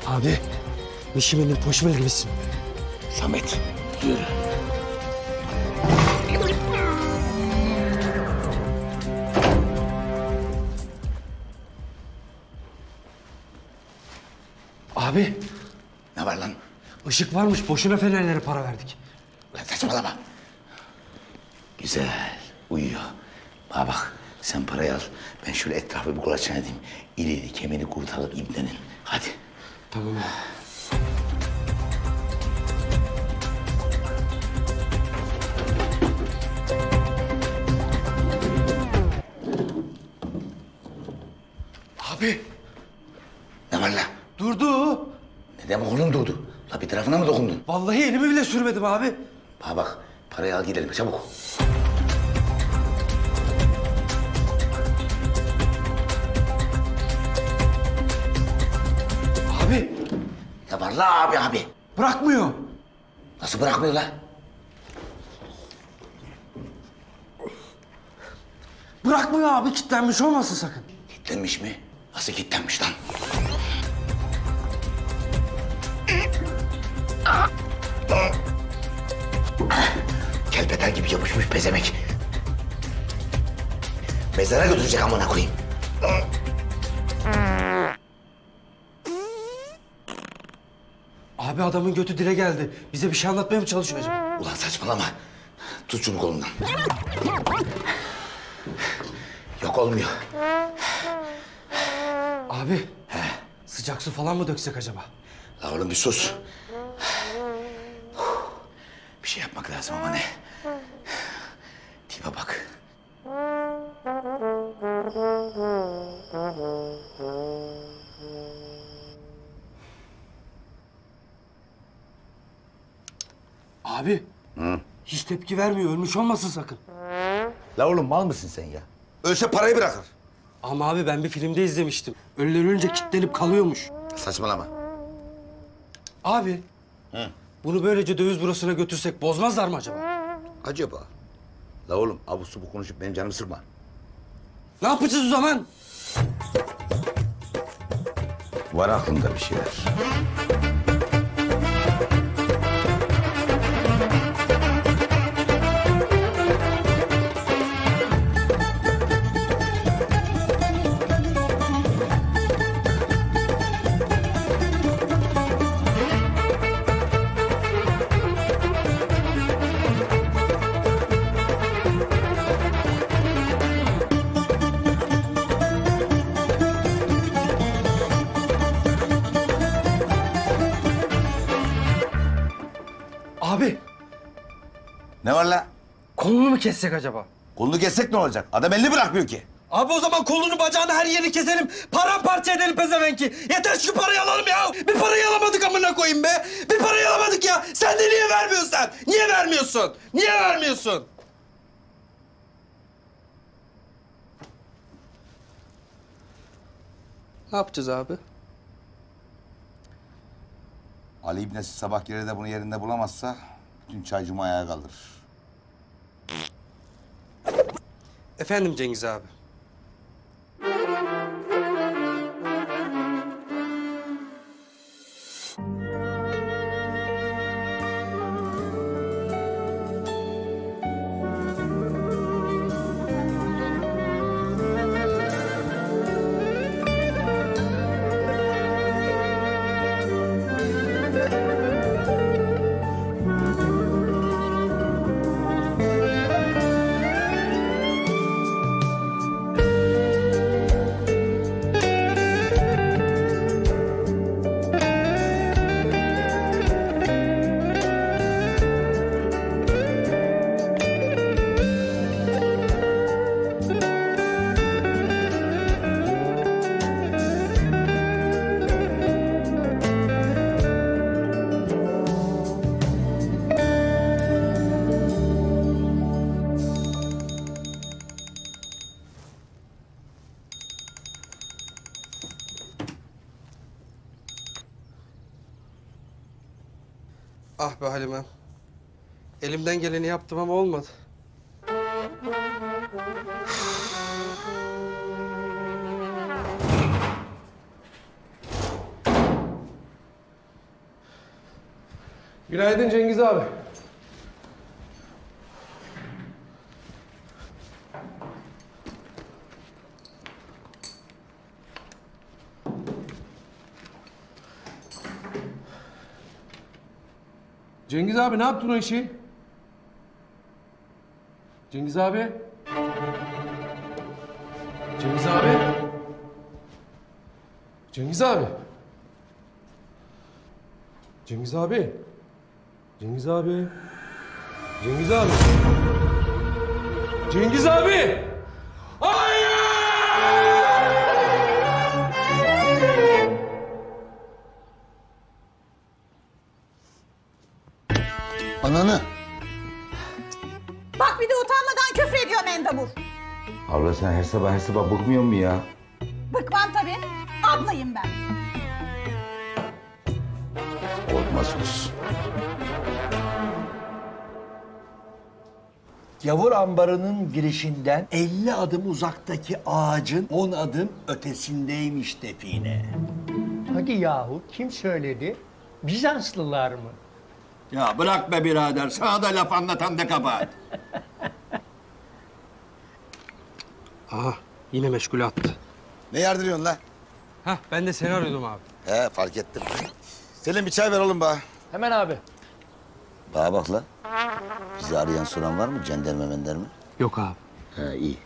Abi, nişimenin poşu vermesin. Samet, yürü. Abi. Ne var lan? Işık varmış, boşuna fenerlere para verdik. Lan saçmalama. Güzel, uyuyor. Bana bak, sen parayı al. Ben şöyle etrafı bir kolaçan edeyim. İli ili kemiğini kurtaralım, ibnenin. Hadi. Tamam. Abi. Ne var lan? Durdu. Ne demek oğlum durdu? La bir tarafına mı dokundun? Vallahi elimi bile sürmedim abi. Ha bak, parayı al gidelim çabuk. Abi. Ya var la abi. Bırakmıyor. Nasıl bırakmıyor la? Bırakmıyor abi, kilitlenmiş olmasın sakın. Kilitlenmiş mi? Nasıl kilitlenmiş lan? Kelpeder gibi yapışmış pezemek. Mezara götürecek amına koyayım. Abi adamın götü dile geldi. Bize bir şey anlatmaya mı çalışıyor acaba? Ulan saçmalama. Tut şunu kolundan. Yok olmuyor. Abi. He. Sıcak su falan mı döksek acaba? La oğlum bir sus. Bir şey yapmak lazım ama ne? Tipe bak. Abi. Hı? Hiç tepki vermiyor. Ölmüş olmasın sakın. La oğlum mal mısın sen ya? Ölse parayı bırakır. Ama abi ben bir filmde izlemiştim. Ölüler ölünce kilitlenip kalıyormuş. Saçmalama. Abi. Hı? Bunu böylece döviz burasına götürsek bozmazlar mı acaba? Acaba? La oğlum abuk subuk konuşup benim canımı sırma. Ne yapacağız o zaman? Var aklımda bir şeyler. Ne var la? Kolunu mu kessek acaba? Kolunu kessek ne olacak? Adam elini bırakmıyor ki. Abi o zaman kolunu, bacağını, her yerini keselim. Paramparça edelim pezevenki. Yeter şu parayı alalım ya. Bir parayı alamadık amına koyayım be. Bir parayı alamadık ya. Sen de niye vermiyorsun sen? Niye vermiyorsun? Niye vermiyorsun? Ne yapacağız abi? Ali İbnesi sabah gelir de bunu yerinde bulamazsa... bütün Çaycuma ayağa kaldırır. Efendim Cengiz abi. Ah be Halime. Elimden geleni yaptım ama olmadı. Günaydın Cengiz abi. Cengiz abi ne yaptın o işi? Cengiz abi? Cengiz abi? Cengiz abi? Cengiz abi? Cengiz abi? Cengiz abi? Cengiz abi! Ananı. Bak bir de utanmadan küfür ediyor mendebur. Abla sen her sabah bıkmıyor mu ya? Bıkmam tabii. Ablayım ben. Olmazsınız. Gavur ambarının girişinden 50 adım uzaktaki ağacın 10 adım ötesindeymiş define. Hadi yahu kim söyledi? Bizanslılar mı? Ya bırak be birader, sana da laf anlatan da kabahat. Aha, yine meşgule attı. Ne yardırıyorsun la? Hah, ben de seni arıyordum abi. He, fark ettim. Selim bir çay ver oğlum bana. Hemen abi. Bana bak la. Bizi arayan soran var mı? Cenderme menderme? Yok abi. He, iyi.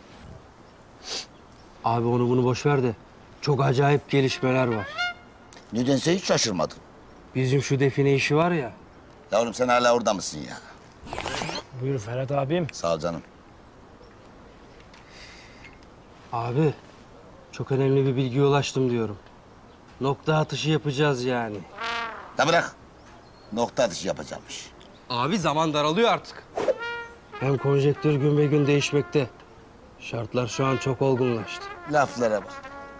Abi onu bunu boş ver de çok acayip gelişmeler var. Nedense hiç şaşırmadım. Bizim şu define işi var ya. Ya oğlum sen hala orada mısın ya? Buyur Ferhat abim. Sağ ol canım. Abi, çok önemli bir bilgiye ulaştım diyorum. Nokta atışı yapacağız yani. Da bırak. Nokta atışı yapacakmış. Abi zaman daralıyor artık. Hem konjektür gün be gün değişmekte. Şartlar şu an çok olgunlaştı. Laflara bak.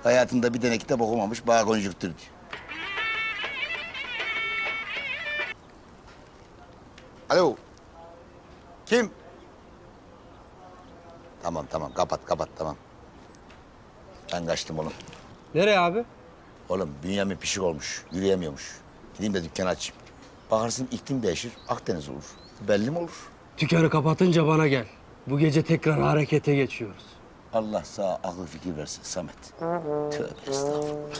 Hayatında bir tane kitap okumamış, bana konjektür diyor. Alo. Kim? Tamam, tamam. Kapat, kapat. Tamam. Ben kaçtım oğlum. Nereye abi? Oğlum, Bünyamin pişik olmuş. Yürüyemiyormuş. Gideyim de dükkanı açayım. Bakarsın iklim değişir, Akdeniz olur. Belli mi olur? Dükkanı kapatınca bana gel. Bu gece tekrar harekete geçiyoruz. Allah sağ aklı fikir versin Samet. Tövbe estağfurullah.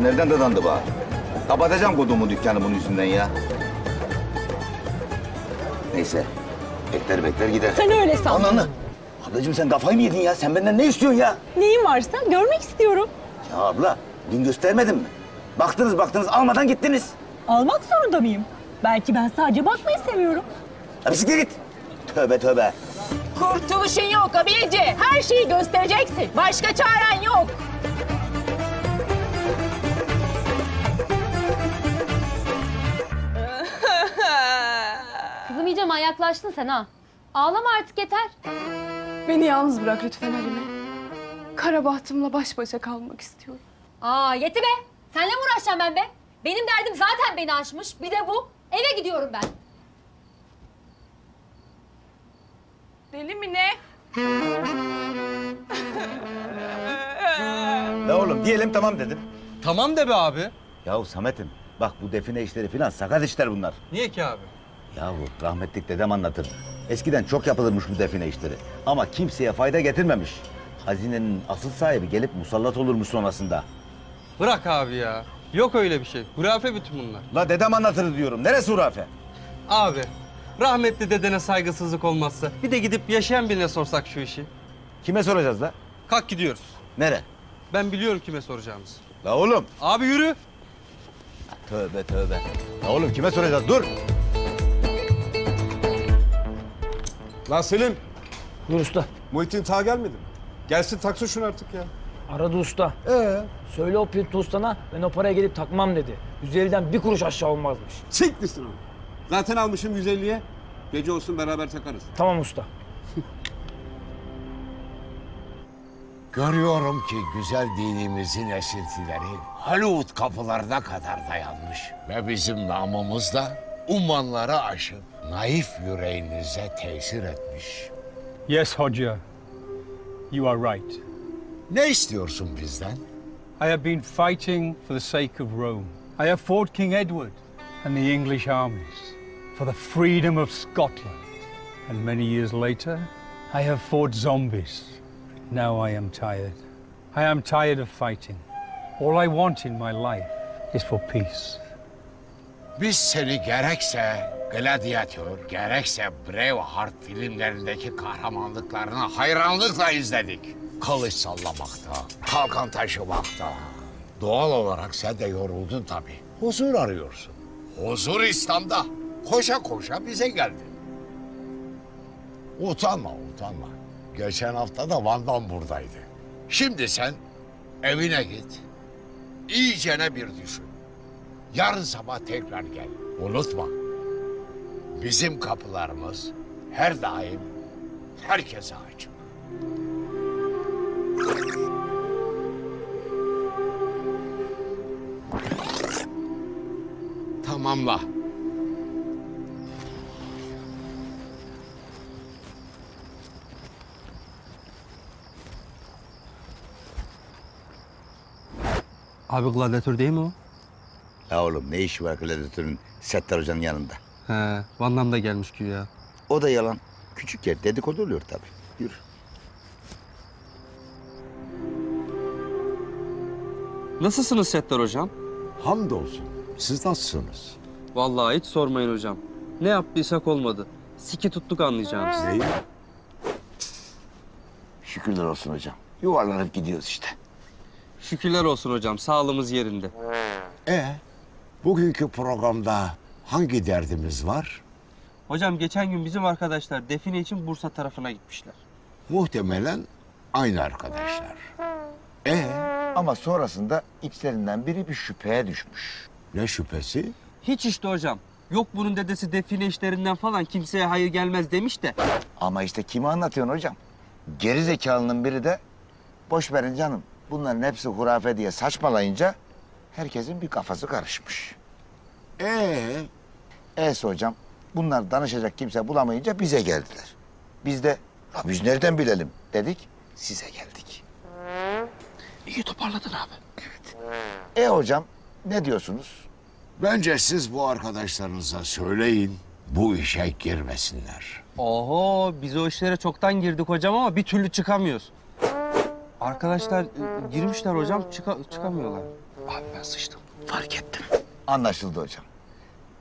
Nereden dadandı bana? Kapatacağım kodumun dükkanı bunun yüzünden ya. Neyse, bekler bekler gider. Sen öyle san. Ananı! Ablacığım sen kafayı mı yedin ya? Sen benden ne istiyorsun ya? Neyin varsa görmek istiyorum. Ya abla, dün göstermedim mi? Baktınız baktınız, almadan gittiniz. Almak zorunda mıyım? Belki ben sadece bakmayı seviyorum. Ya bisiklet git! Tövbe tövbe! Kurtuluşun yok abici! Her şeyi göstereceksin. Başka çaren yok. İyice manyaklaştın sen ha. Ağlama artık yeter. Beni yalnız bırak lütfen Halime. Kara bahtımla baş başa kalmak istiyorum. Aa yeti be. Senle mi uğraşacağım ben be? Benim derdim zaten beni aşmış. Bir de bu. Eve gidiyorum ben. Deli mi ne? Ne oğlum diyelim tamam dedim. Tamam de be abi. Yahu Samet'im bak bu define işleri falan sakat işler bunlar. Niye ki abi? Yahu rahmetlik dedem anlatırdı. Eskiden çok yapılırmış bu define işleri. Ama kimseye fayda getirmemiş. Hazinenin asıl sahibi gelip musallat olurmuş sonrasında. Bırak abi ya. Yok öyle bir şey. Hurafe bütün bunlar. La dedem anlatırdı diyorum. Neresi hurafe? Abi rahmetli dedene saygısızlık olmazsa bir de gidip yaşayan birine sorsak şu işi. Kime soracağız la? Kalk gidiyoruz. Nere? Ben biliyorum kime soracağımızı. La oğlum. Abi yürü. Tövbe tövbe. La oğlum kime soracağız? Dur. Lan Selim. Dur usta. Muhittin Taha gelmedi mi? Gelsin taksın şunu artık ya. Aradı usta. Söyle o pilot ustana ben o paraya gelip takmam dedi. 150'den bir kuruş aşağı olmazmış. Çek misin onu? Zaten almışım 150'ye. Gece olsun beraber takarız. Tamam usta. Görüyorum ki güzel dinimizin esintileri Hollywood kapılarına kadar dayanmış. Ve bizim namımız da ummanlara aşık. Naif yüreğinize tesir etmiş. Yes, Hoca. You are right. Ne istiyorsun bizden? I have been fighting for the sake of Rome. I have fought King Edward and the English armies for the freedom of Scotland. And many years later, I have fought zombies. Now I am tired. I am tired of fighting. All I want in my life is for peace. Biz seni gerekse Gladyatör, gerekse Braveheart filmlerindeki kahramanlıklarını hayranlıkla izledik. Kılıç sallamakta, kalkan taşımakta. Doğal olarak sen de yoruldun tabii. Huzur arıyorsun. Huzur İslam'da. Koşa koşa bize geldi. Utanma, utanma. Geçen hafta da Van'dan buradaydı. Şimdi sen evine git. İyicene bir düşün. Yarın sabah tekrar gel. Unutma. Bizim kapılarımız her daim herkese açık. Tamamla. Abi gladyatör değil mi o? Ya oğlum ne işi var gladyatörün Settar Hoca'nın yanında? He, Van'dan da gelmiş ki ya. O da yalan. Küçük yer dedikodu oluyor tabii. Yürü. Nasılsınız Settar Hocam? Hamdolsun. Siz nasılsınız? Vallahi hiç sormayın hocam. Ne yaptıysak olmadı. Siki tuttuk anlayacağınız. Neyi? Şükürler olsun hocam. Yuvarlanıp gidiyoruz işte. Şükürler olsun hocam. Sağlığımız yerinde. Bugünkü programda hangi derdimiz var? Hocam geçen gün bizim arkadaşlar define için Bursa tarafına gitmişler. Muhtemelen aynı arkadaşlar. Ama sonrasında içlerinden biri bir şüpheye düşmüş. Ne şüphesi? Hiç işte hocam. Yok bunun dedesi define işlerinden falan kimseye hayır gelmez demiş de. Ama işte kimi anlatıyorsun hocam? Geri zekalının biri de boş verin canım bunların hepsi hurafe diye saçmalayınca herkesin bir kafası karışmış. Hocam bunlar danışacak kimse bulamayınca bize geldiler. Biz de biz nereden bilelim dedik size geldik. İyi toparladın abi. Evet. Hocam ne diyorsunuz? Bence siz bu arkadaşlarınıza söyleyin bu işe girmesinler. Oho biz o işlere çoktan girdik hocam ama bir türlü çıkamıyoruz. Arkadaşlar girmişler hocam çıkamıyorlar. Abi ben sıçtım fark ettim. Anlaşıldı hocam.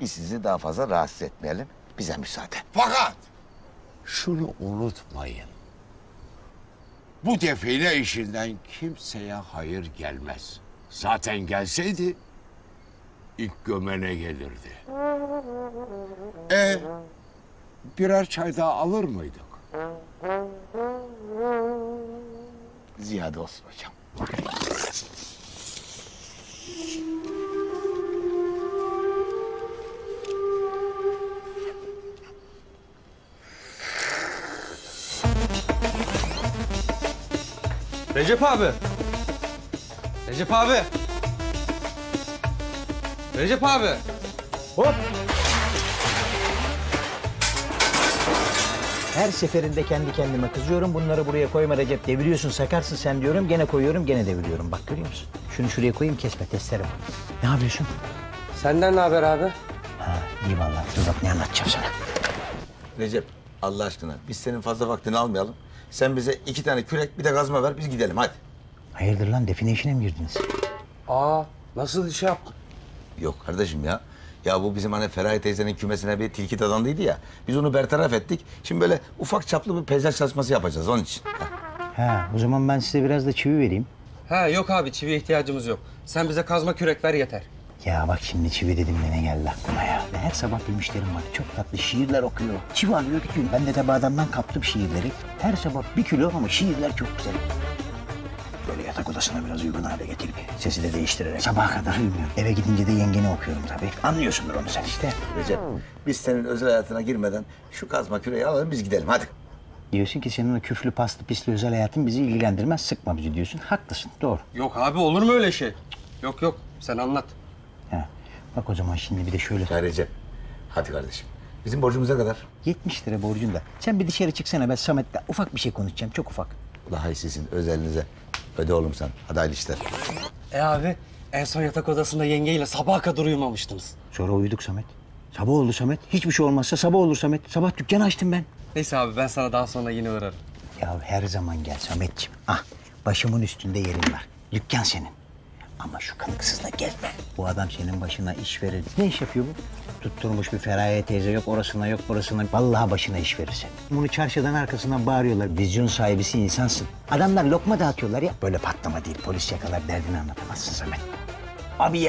Biz sizi daha fazla rahatsız etmeyelim. Bize müsaade. Fakat şunu unutmayın. Bu define işinden kimseye hayır gelmez. Zaten gelseydi ilk gömene gelirdi. Birer çay daha alır mıydık? Ziyade olsun hocam. Recep abi. Recep abi. Recep abi. Hop. Her seferinde kendi kendime kızıyorum. Bunları buraya koyma Recep. Deviriyorsun, sakarsın sen diyorum. Gene koyuyorum, gene deviriyorum. Bak görüyor musun? Şunu şuraya koyayım, kesme testere bak. Ne yapıyorsun? Senden ne haber abi? İyi vallahi. Dur bak ne anlatacağım sana. Recep, Allah aşkına biz senin fazla vaktini almayalım. Sen bize 2 tane kürek, bir de kazma ver. Biz gidelim hadi. Hayırdır lan? Define işine mi girdiniz? Nasıl iş yaptın? Yok kardeşim ya. Ya bu bizim hani Feraye teyzenin kümesine bir tilki tadandıydı ya. Biz onu bertaraf ettik. Şimdi böyle ufak çaplı bir peyzaj çalışması yapacağız onun için. O zaman ben size biraz da çivi vereyim. Yok abi çiviye ihtiyacımız yok. Sen bize kazma kürek ver yeter. Ya bak şimdi çivi dedim de ne geldi aklıma ya. Her sabah bir müşterim var. Çok tatlı şiirler okuyor. Çivi alıyor gidiyor. Ben de tabi adamdan kaptım şiirleri. Her sabah 1 kilo ama şiirler çok güzel. Böyle yatak odasına biraz uygun hale getirip sesi de değiştirerek sabaha kadar uyumuyorum. Eve gidince de yengeni okuyorum tabii. Anlıyorsundur onu sen işte. Recep biz senin özel hayatına girmeden şu kazma küreği alalım biz gidelim hadi. Diyorsun ki senin o küflü paslı pisli özel hayatın bizi ilgilendirmez sıkma bizi diyorsun. Haklısın doğru. Yok abi olur mu öyle şey? Yok sen anlat. Bak o zaman şimdi bir de şöyle. Recep hadi kardeşim. Bizim borcumuz ne kadar? 70 lira borcun da. Sen bir dışarı çıksana ben Samet'le ufak bir şey konuşacağım çok ufak. La hay sizin özelinize. Öde oğlum sen. Hadi hayırlı işler. Abi en son yatak odasında yengeyle sabaha kadar uyumamıştınız. Sonra uyuduk Samet. Sabah oldu Samet. Hiçbir şey olmazsa sabah olur Samet. Sabah dükkanı açtım ben. Neyse abi ben sana daha sonra yine uğrarım. Ya her zaman gel Sametciğim. Başımın üstünde yerin var. Dükkan senin. Ama şu kılıksızla gelme. Bu adam senin başına iş verir. Ne iş yapıyor bu? Tutturmuş bir Feraye teyze yok orasına yok burasına. Vallahi başına iş verir sen. Bunu çarşıdan arkasından bağırıyorlar. Vizyon sahibisi insansın. Adamlar lokma dağıtıyorlar ya. Böyle patlama değil. Polis yakalar derdini anlatamazsın Samet. Abi.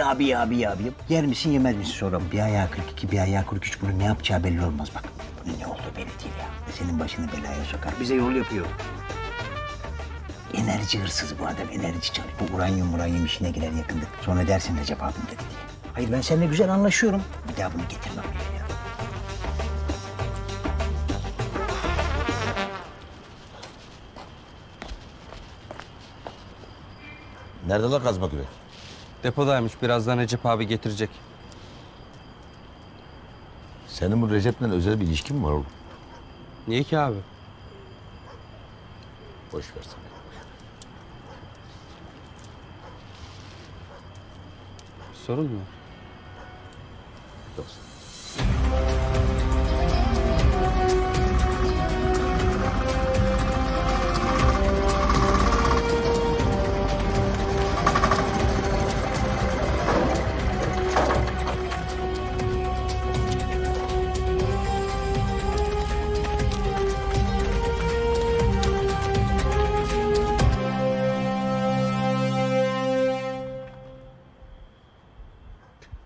Yer misin yemez misin sonra? Bir ayağı 42, bir ayağı 43. Bunun ne yapacağı belli olmaz bak. Bunun ne olduğu belli değil ya. Senin başını belaya sokar. Bize yol yapıyor. Enerji hırsızı bu adam, enerji çalıyor. Bu uranyum işine girer yakında. Sonra dersin Recep abim dedi diye. Hayır ben seninle güzel anlaşıyorum. Bir daha bunu getirmem ya. Nerede la kazma kürek? Depodaymış. Birazdan Recep abi getirecek. Senin bu Recep'le özel bir ilişkin mi var oğlum? Niye ki abi? Boş ver sana. Sorun mu? Dost.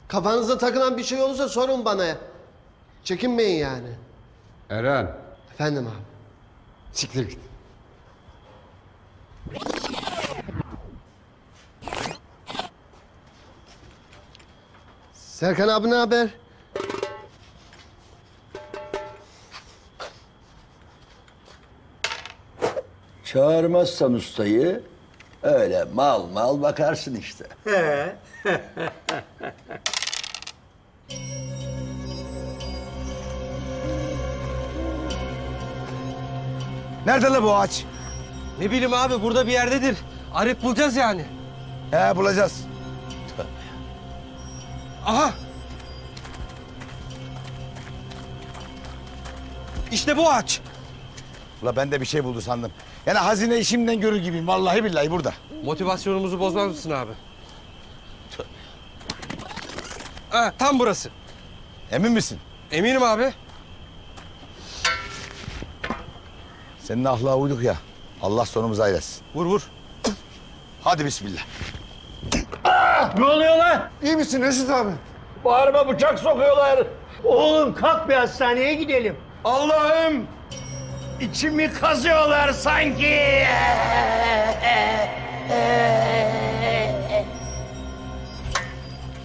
Kafanıza takılan bir şey olursa sorun bana. Çekinmeyin yani. Eren. Efendim abi. Siktir git. Serkan abi ne haber? Çağırmazsan ustayı öyle mal mal bakarsın işte. Nerede la bu ağaç? Ne bileyim abi, burada bir yerdedir. Arif bulacağız yani. He, bulacağız. Aha! İşte bu ağaç. Ula ben de bir şey buldu sandım. Yani hazine işimden görür gibiyim. Vallahi billahi burada. Motivasyonumuzu bozmaz mısın abi? Ha, tam burası. Emin misin? Eminim abi. Senin ahlaka uyduk ya. Allah sonumuzu hayretsin. Vur vur. Hadi bismillah. Aa! Ne oluyor lan? İyi misin Reşit abi? Bağrıma bıçak sokuyorlar. Oğlum kalk bir hastaneye gidelim. Allah'ım! İçimi kazıyorlar sanki.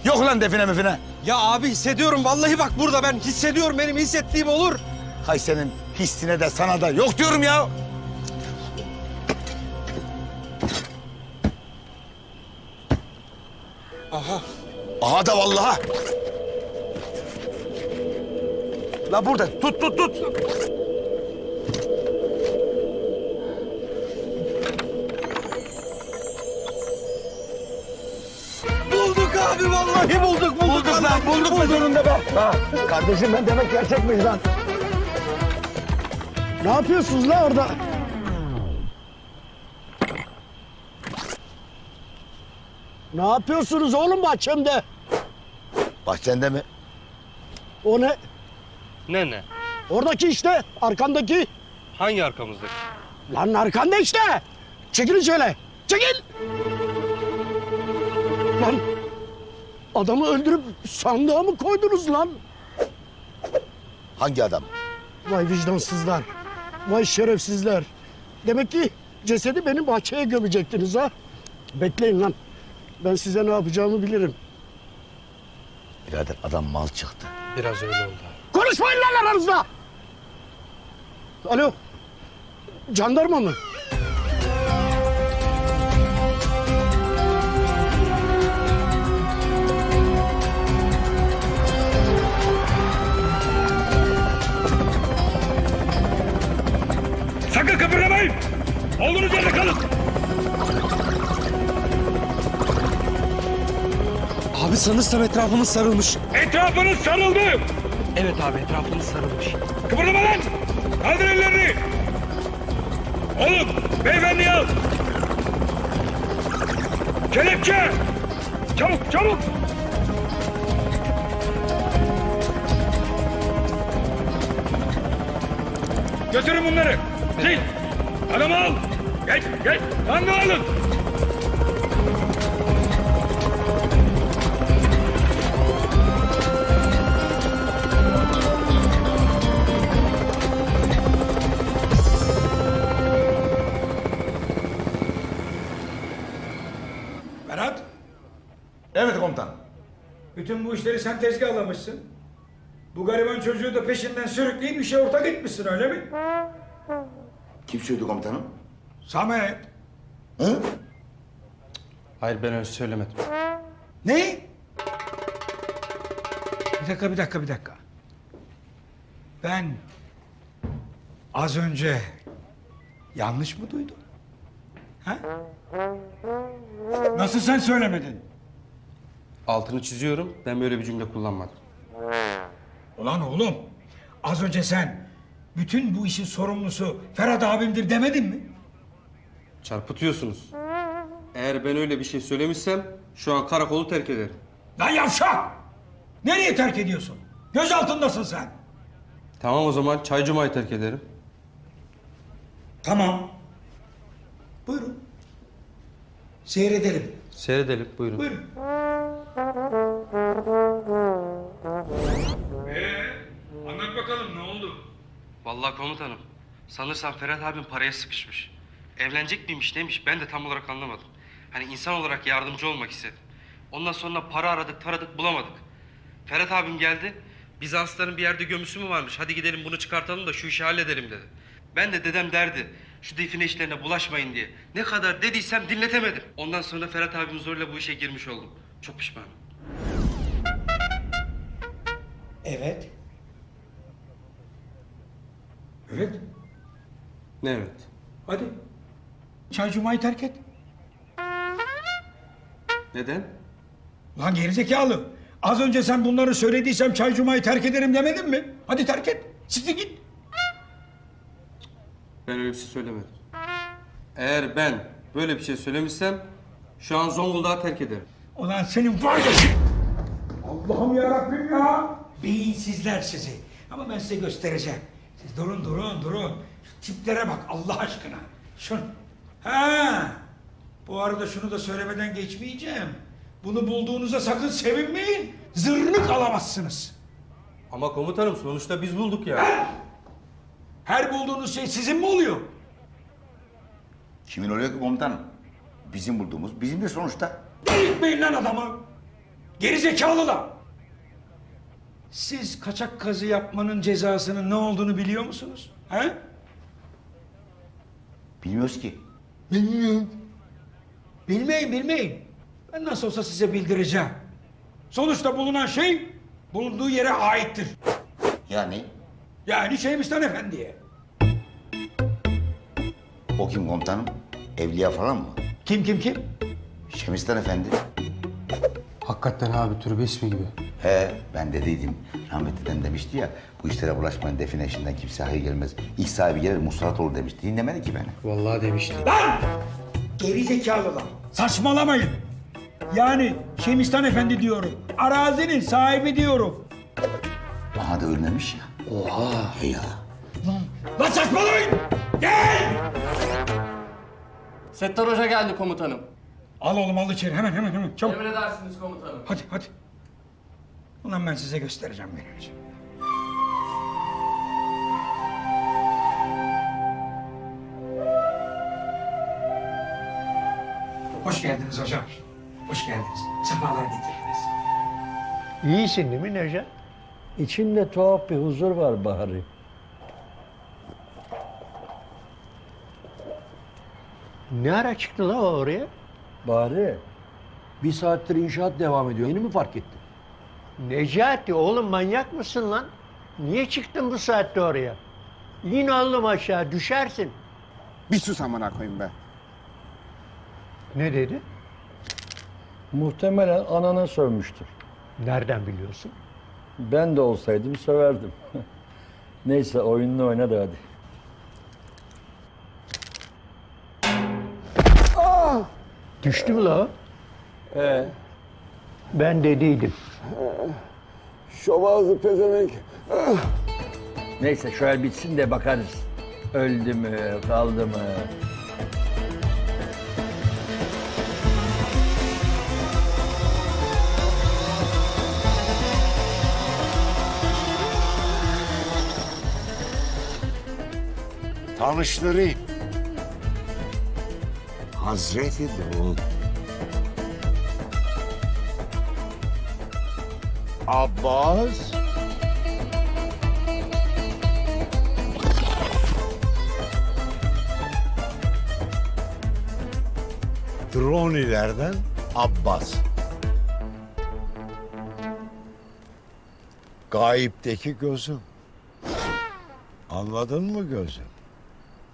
Yok lan define mefine. Ya abi hissediyorum vallahi, bak burada ben hissediyorum, benim hissettiğim olur. Hay senin hissine de sana da yok diyorum ya. Aha. Aha da vallahi. La burada tut tut tut. Abi vallahi bulduk lan, bulduk zorunda be. Ha, kardeşim ben demek gerçekmiş lan. Ne yapıyorsunuz lan orada? Ne yapıyorsunuz oğlum bahçemde? Bahçende mi? O ne? Ne? Oradaki işte, arkandaki. Hangi arkamızdaki? Lan arkanda işte. Çekilin şöyle, çekil. Lan. Adamı öldürüp sandığa mı koydunuz lan? Hangi adam? Vay vicdansızlar, vay şerefsizler. Demek ki cesedi benim bahçeye gömecektiniz ha? Bekleyin lan, ben size ne yapacağımı bilirim. Birader adam mal çıktı. Biraz öyle oldu. Konuşmayın lan aranızda! Alo, jandarma mı? Sakın kıpırdamayın! Olduğunuz yerde kalın! Abi sanırsam etrafımız sarılmış. Etrafınız sarıldı! Evet abi, etrafımız sarılmış. Kıpırdama lan! Kaldır ellerini! Oğlum, beyefendi al! Kelepçe! Çabuk, çabuk! Götürün bunları! Siz! Adamı al! Geç! Sandığı alın! Ferhat! Evet komutan. Bütün bu işleri sen tezgahlamışsın. Bu gariban çocuğu da peşinden sürükleyip işe ortak etmişsin, öyle mi? Kim söyledi komutanım? Samet. Hı? Hayır, ben öyle söylemedim. Ne? Bir dakika. Ben az önce yanlış mı duydum? Ha? Nasıl sen söylemedin? Altını çiziyorum, ben böyle bir cümle kullanmadım. Ulan oğlum, az önce sen bütün bu işin sorumlusu Ferhat abimdir demedin mi? Çarpıtıyorsunuz. Eğer ben öyle bir şey söylemişsem şu an karakolu terk ederim. Lan yavşak! Nereye terk ediyorsun? Göz altındasın sen. Tamam o zaman Çaycuma'yı terk ederim. Tamam. Buyurun. Seyredelim. Buyurun. Anlat bakalım ne oldu? Vallahi komutanım, sanırsam Ferhat abim paraya sıkışmış. Evlenecek miymiş demiş, ben de tam olarak anlamadım. Hani insan olarak yardımcı olmak istedim. Ondan sonra para aradık, taradık, bulamadık. Ferhat abim geldi, Bizanslıların bir yerde gömüsü mü varmış? Hadi gidelim bunu çıkartalım da şu işi halledelim dedi. Ben de dedem derdi, şu define işlerine bulaşmayın diye. Ne kadar dediysem dinletemedim. Ondan sonra Ferhat abim zorla bu işe girmiş oldum. Çok pişmanım. Evet. Evet. Ne evet? Hadi. Çaycumayı terk et. Neden? Lan gerizekalı. Az önce sen bunları söylediysem Çaycuma'yı terk ederim demedin mi? Hadi terk et. Sizi git. Ben öyle bir şey söylemedim. Eğer ben böyle bir şey söylemişsem şu an Zonguldak'ı terk ederim. Ulan senin var ya. Allah'ım yarabbim ya. Beyinsizler sizi. Ama ben size göstereceğim. Siz durun. Şu tiplere bak Allah aşkına. Şunu. Ha. Bu arada şunu da söylemeden geçmeyeceğim. Bunu bulduğunuza sakın sevinmeyin. Zırnık alamazsınız. Ama komutanım sonuçta biz bulduk ya. Yani. Her bulduğunuz şey sizin mi oluyor? Kimin oluyor ki komutanım? Bizim bulduğumuz bizim de sonuçta. Delirtmeyin lan adamı. Gerizekalı da. Siz kaçak kazı yapmanın cezasının ne olduğunu biliyor musunuz? He? Bilmiyoruz ki. Bilmiyorum. Bilmeyin. Ben nasıl olsa size bildireceğim. Sonuçta bulunan şey bulunduğu yere aittir. Yani? Yani Şemistan Efendi'ye. O kim komutanım? Evliya falan mı? Kim? Şemistan Efendi. Hakikaten abi türbe ismi gibi. He ben dediydim. Rahmetli dedem demişti ya bu işlere bulaşmayın define işinden kimse hayır gelmez. İlk sahibi gelir musallat olur demişti. Dinlemedi ki beni. Vallahi demişti. Lan! Gerizekalı lan. Saçmalamayın. Yani Şemistan Efendi diyorum. Arazinin sahibi diyorum. Daha da ölmemiş ya. Oha. Hey ya. Lan saçmalamayın. Gel. Settar Hoca geldi komutanım. Al oğlum al içeri hemen. Çabuk. Emredersiniz komutanım. Hadi. Ulan ben size göstereceğim benim. Hoş geldiniz hocam. Hoş geldiniz. Sefalar getirdiniz. İyisin değil mi Necati? İçinde tuhaf bir huzur var Bahri. Ne ara çıktı la oraya? Bahri, bir saattir inşaat devam ediyor. Yeni mi fark ettin? Necati oğlum manyak mısın lan? Niye çıktın bu saatte oraya? İn oğlum aşağı düşersin. Bir sus amına koyayım be. Ne dedi? Muhtemelen anana sövmüştür. Nereden biliyorsun? Ben de olsaydım söverdim. Neyse oyununu oyna da hadi. Aa! Düştü mü la? Ben dediydim. Şovazı pezevenk. Neyse şu el bitsin de bakarız. Öldü mü, kaldı mı? Tanıştırayım. Hazreti Davud. Abbas. Dronilerden Abbas. Gayipteki gözüm. Anladın mı gözüm?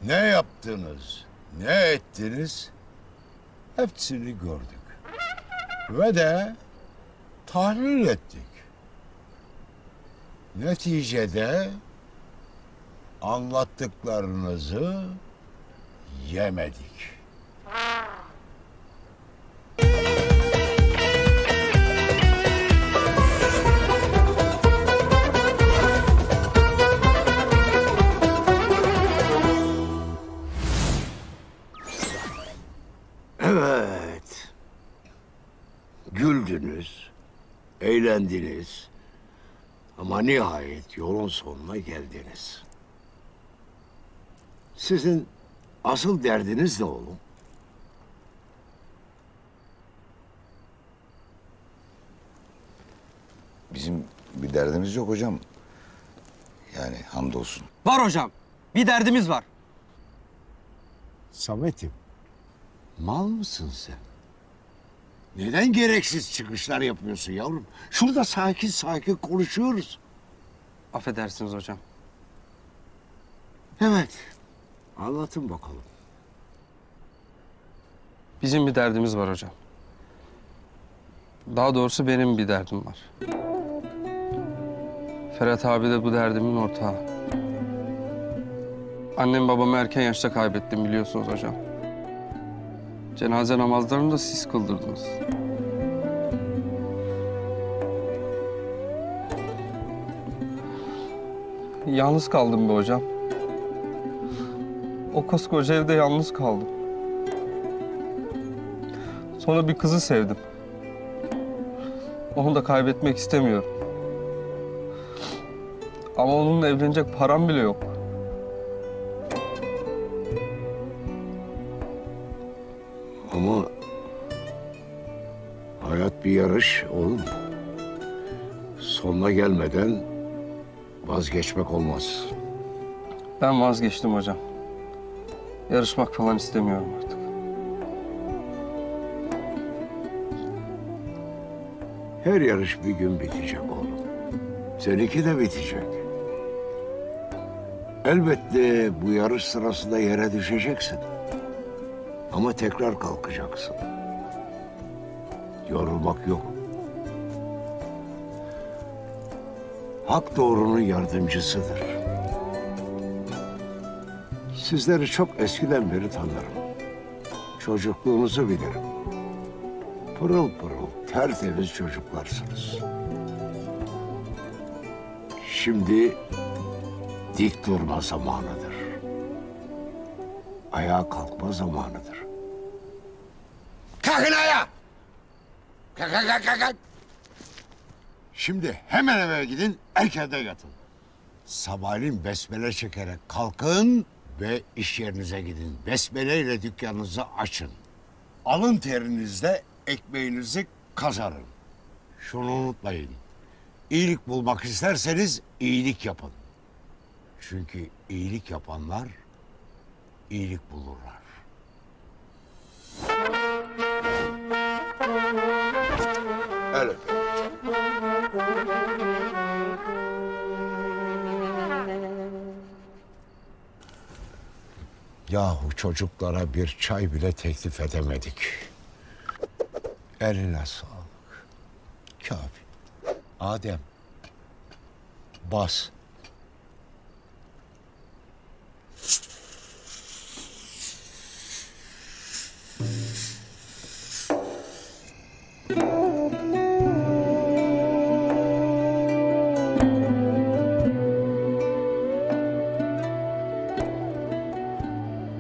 Ne yaptınız, ne ettiniz, hepsini gördük. Ve de tahlil ettik. Neticede anlattıklarınızı yemedik. Evet, güldünüz, eğlendiniz. Ama nihayet yolun sonuna geldiniz. Sizin asıl derdiniz ne oğlum? Bizim bir derdimiz yok hocam. Yani hamdolsun. Var hocam. Bir derdimiz var. Samet'im. Mal mısın sen? Neden gereksiz çıkışlar yapıyorsun yavrum? Şurada sakin sakin konuşuyoruz. Affedersiniz hocam. Evet. Anlatın bakalım. Bizim bir derdimiz var hocam. Daha doğrusu benim bir derdim var. Ferhat abi de bu derdimin ortağı. Annem babamı erken yaşta kaybettim biliyorsunuz hocam. Cenaze namazlarını da siz kıldırdınız. Yalnız kaldım be hocam. O koskoca evde yalnız kaldım. Sonra bir kızı sevdim. Onu da kaybetmek istemiyorum. Ama onunla evlenecek param bile yok. Ama hayat bir yarış oğlum. Sonuna gelmeden vazgeçmek olmaz. Ben vazgeçtim hocam. Yarışmak falan istemiyorum artık. Her yarış bir gün bitecek oğlum. Seninki de bitecek. Elbette bu yarış sırasında yere düşeceksin. Ama tekrar kalkacaksın. Yorulmak yok. Hak doğrunun yardımcısıdır. Sizleri çok eskiden beri tanırım. Çocukluğunuzu bilirim. Pırıl pırıl, tertemiz çocuklarsınız. Şimdi dik durma zamanıdır. Ayağa kalkma zamanıdır. Kalkın ayağa! Kalk, kalk, kalk, kalk! Şimdi hemen eve gidin, erkende yatın. Sabahleyin besmele çekerek kalkın ve iş yerinize gidin. Besmeleyle dükkanınızı açın. Alın terinizle ekmeğinizi kazanın. Şunu unutmayın. İyilik bulmak isterseniz iyilik yapın. Çünkü iyilik yapanlar iyilik bulurlar. Evet. Yahu çocuklara bir çay bile teklif edemedik. Eline sağlık. Kafi. Adem. Bas.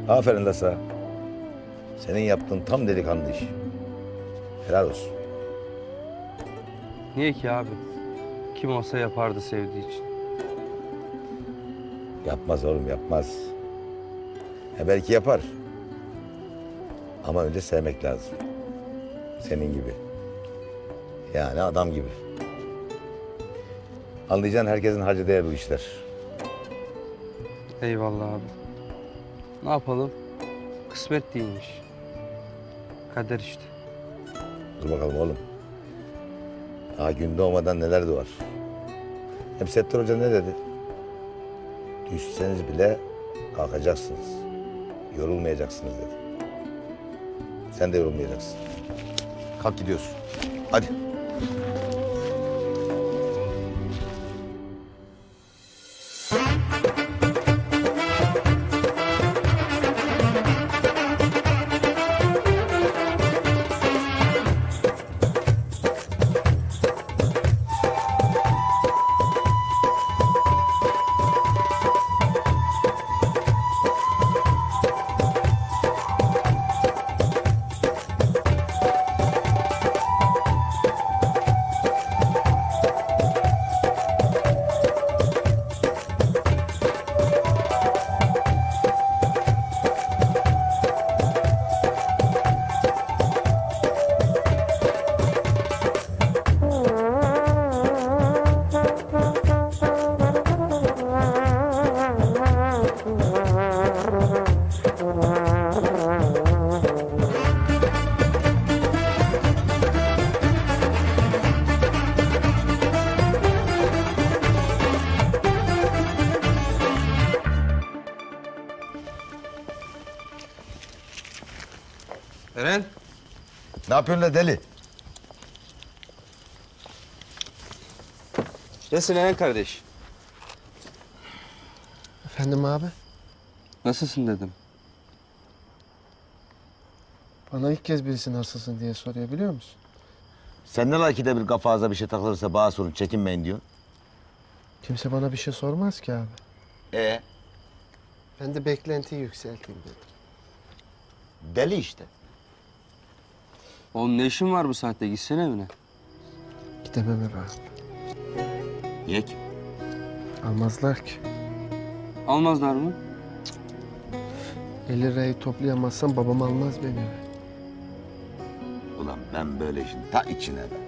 Aferin Lasa. Senin yaptığın tam delikanlı iş. Helal olsun. Niye ki abi? Kim olsa yapardı sevdiği için. Yapmaz oğlum, yapmaz. Ha belki yapar. Ama önce sevmek lazım. Senin gibi. Yani adam gibi. Anlayacağın herkesin harcı değer bu işler. Eyvallah abi. Ne yapalım? Kısmet değilmiş. Kader işte. Dur bakalım oğlum. Daha gün doğmadan neler doğar. Hem Settar Hoca ne dedi? Düşseniz bile kalkacaksınız. Yorulmayacaksınız dedi. Sen de yorulmayacaksın. Kalk gidiyorsun. Hadi. yapıyorsun la deli? Nasılsın Eren kardeş? Efendim abi? Nasılsın dedim. Bana ilk kez birisi nasılsın diye soruyor biliyor musun? Sen ne lakide bir kafanıza bir şey takılırsa bana sorun, çekinmeyin diyor. Kimse bana bir şey sormaz ki abi. Ben de beklentiyi yükselteyim dedim. Deli işte. Oğlum ne işin var bu saatte? Gitsene evine. Gidemem abi. Niye ki? Almazlar ki. Almazlar mı? 50 lirayı toplayamazsam babam almaz beni. Ulan ben böyle işin ta içine be.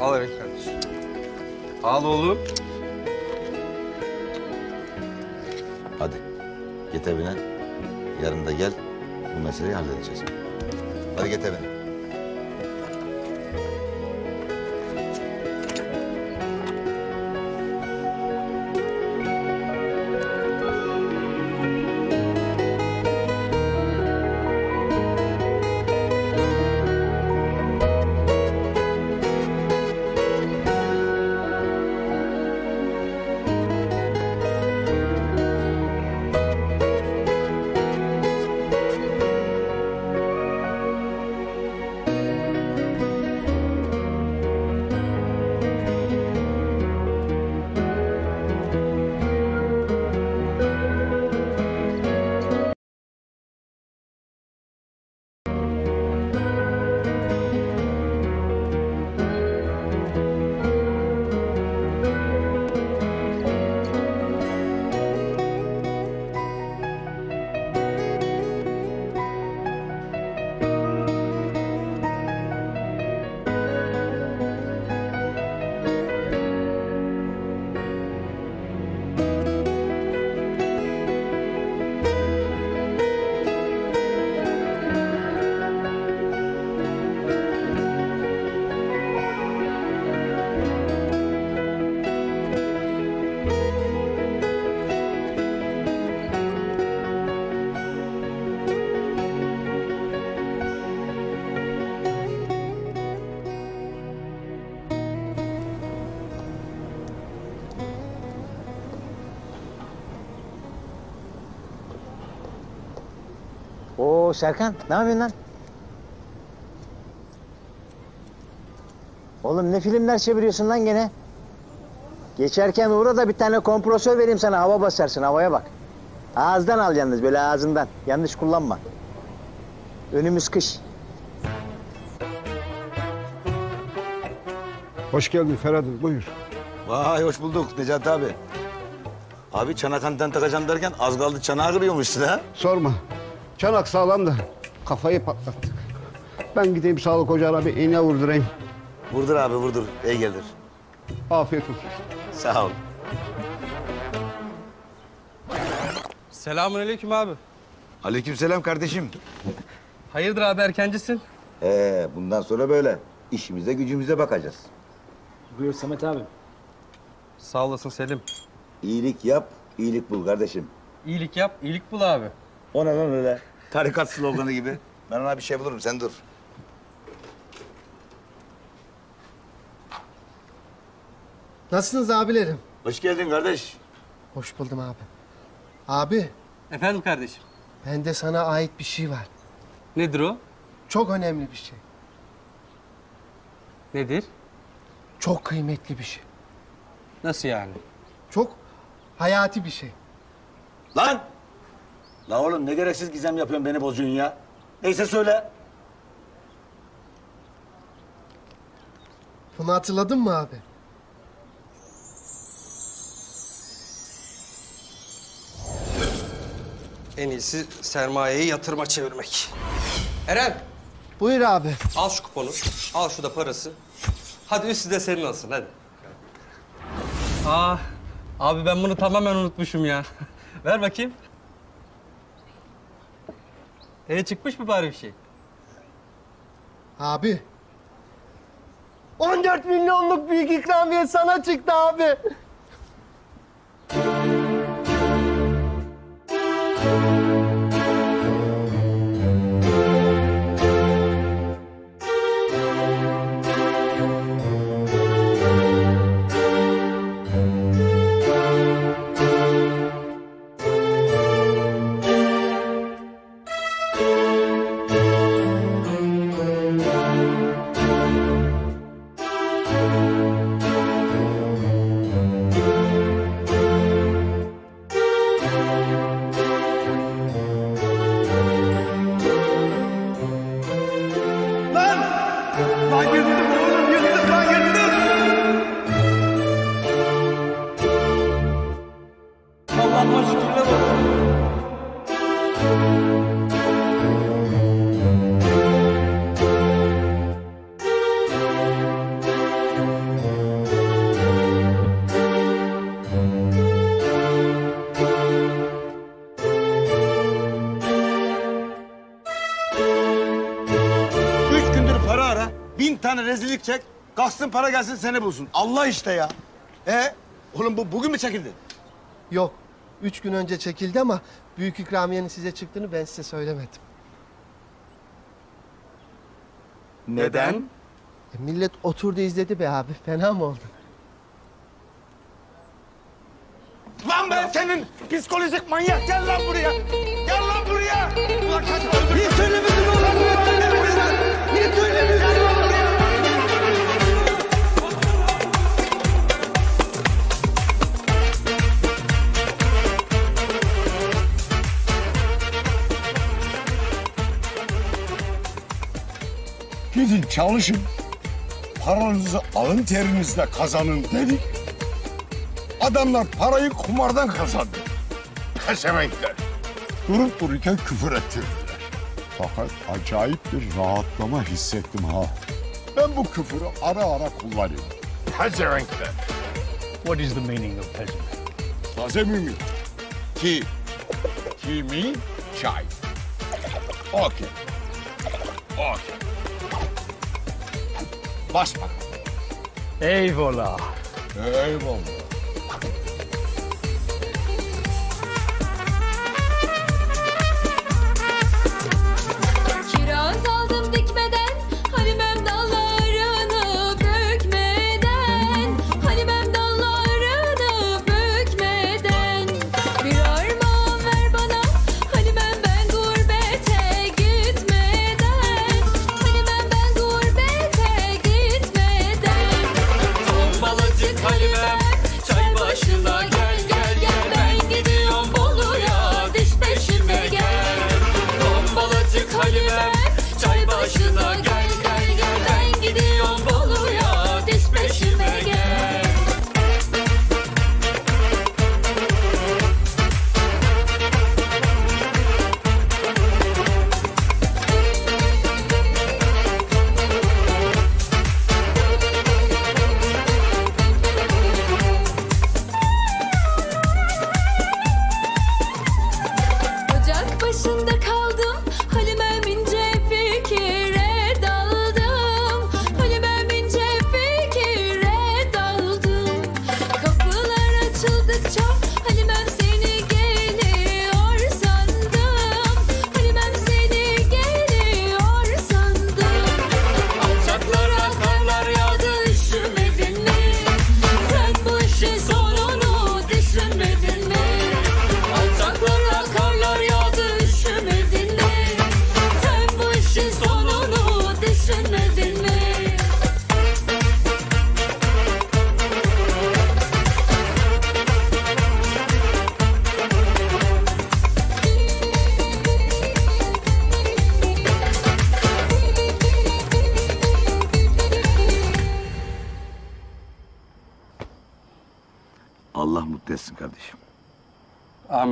Al evet kardeşim. Al oğlum. Hadi git evine. Yarın da gel. Bu meseleyi halledeceğiz. Hadi git evine. Serkan, ne yapıyorsun lan? Oğlum ne filmler çeviriyorsun lan gene? Geçerken uğra da bir tane kompresör vereyim sana, hava basarsın, havaya bak. Ağızdan al yalnız, böyle ağzından. Yanlış kullanma. Önümüz kış. Hoş geldin Ferhat'ım, buyur. Vay, hoş bulduk Necati abi. Abi çanak anten takacağım derken az kaldı çanağı kırıyormuşsun ha? Sorma. Çanak sağlam da kafayı patlattık. Ben gideyim Sağlık Hoca'na bir iğne vurdurayım. Vurdur abi vurdur, iyi gelir. Afiyet olsun. Sağ ol. Selamünaleyküm abi. Aleykümselam kardeşim. Hayırdır abi, erkencisin? Bundan sonra böyle. İşimize gücümüze bakacağız. Buyur Samet abi. Sağ olasın Selim. İyilik yap, iyilik bul kardeşim. İyilik yap, iyilik bul abi. O ne lan öyle? Tarikat sloganı gibi. Ben ona bir şey bulurum, sen dur. Nasılsınız abilerim? Hoş geldin kardeş. Hoş buldum abi. Abi. Efendim kardeşim? Bende sana ait bir şey var. Nedir o? Çok önemli bir şey. Nedir? Çok kıymetli bir şey. Nasıl yani? Çok hayati bir şey. Lan! La oğlum ne gereksiz gizem yapıyorsun, beni bozuyorsun ya. Neyse söyle. Bunu hatırladın mı abi? En iyisi sermayeyi yatırıma çevirmek. Eren. Buyur abi. Al şu kuponu, al şu da parası. Hadi üstü de senin olsun, hadi. Aa, abi ben bunu tamamen unutmuşum ya. Ver bakayım. Çıkmış mı bari bir şey? Abi. 14 milyonluk büyük ikramiye sana çıktı abi. Rezillik çek, kalksın para gelsin seni bulsun. Allah işte ya. Oğlum bu bugün mü çekildi? Yok, 3 gün önce çekildi ama büyük ikramiyenin size çıktığını ben size söylemedim. Neden? Millet oturdu izledi be abi, fena mı oldu? Lan ben senin psikolojik manyak, gel lan buraya! Gel lan buraya! Ulan kaçma! Niye söylemedin oğlan? Niye söylemedin? Gidin çalışın, paranızı alın terinizle kazanın dedik. Adamlar parayı kumardan kazandı. Peşemekler. Durup dururken küfür ettirdiler. Fakat acayip bir rahatlama hissettim ha. Ben bu küfürü ara ara kullanıyorum. Peşemekler. What is the meaning of peşemek? Taze mimi. Ki. Kimi. Çay. Okey. Okey. Başbakan. Eyvallah. Eyvallah.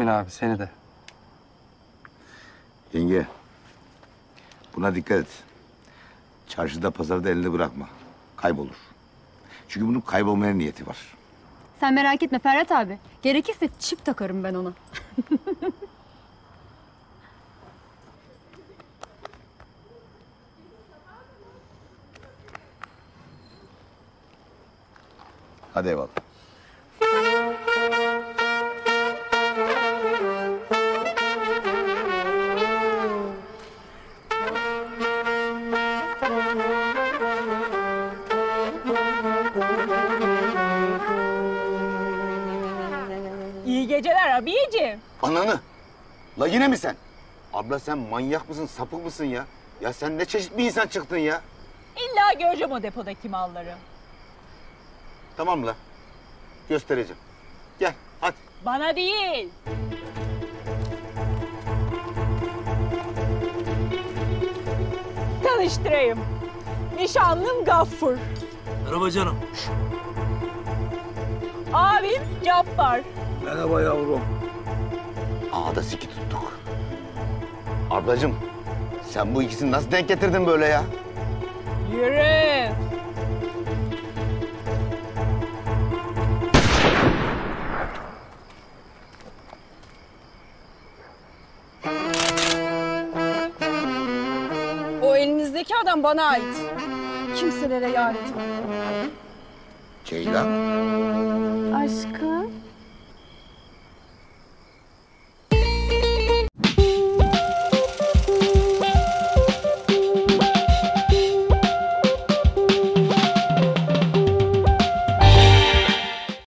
Abi seni de. Yenge, buna dikkat et. Çarşıda, pazarda elini bırakma. Kaybolur. Çünkü bunun kaybolmaya niyeti var. Sen merak etme Ferhat abi. Gerekirse çip takarım ben ona. Hadi eyvallah. İyi geceler abiciğim. Ananı! La yine mi sen? Abla sen manyak mısın, sapık mısın ya? Ya sen ne çeşit bir insan çıktın ya? İlla göreceğim o depodaki malları. Tamam la. Göstereceğim. Gel hadi. Bana değil. Tanıştırayım. Nişanlım Gaffur. Merhaba canım. Abim Gaffur. Merhaba yavrum. Ağda siki tuttuk. Ablacığım, sen bu ikisini nasıl denk getirdin böyle ya? Yürü! O elinizdeki adam bana ait. Kimselere yar etme. Ceylan. Ay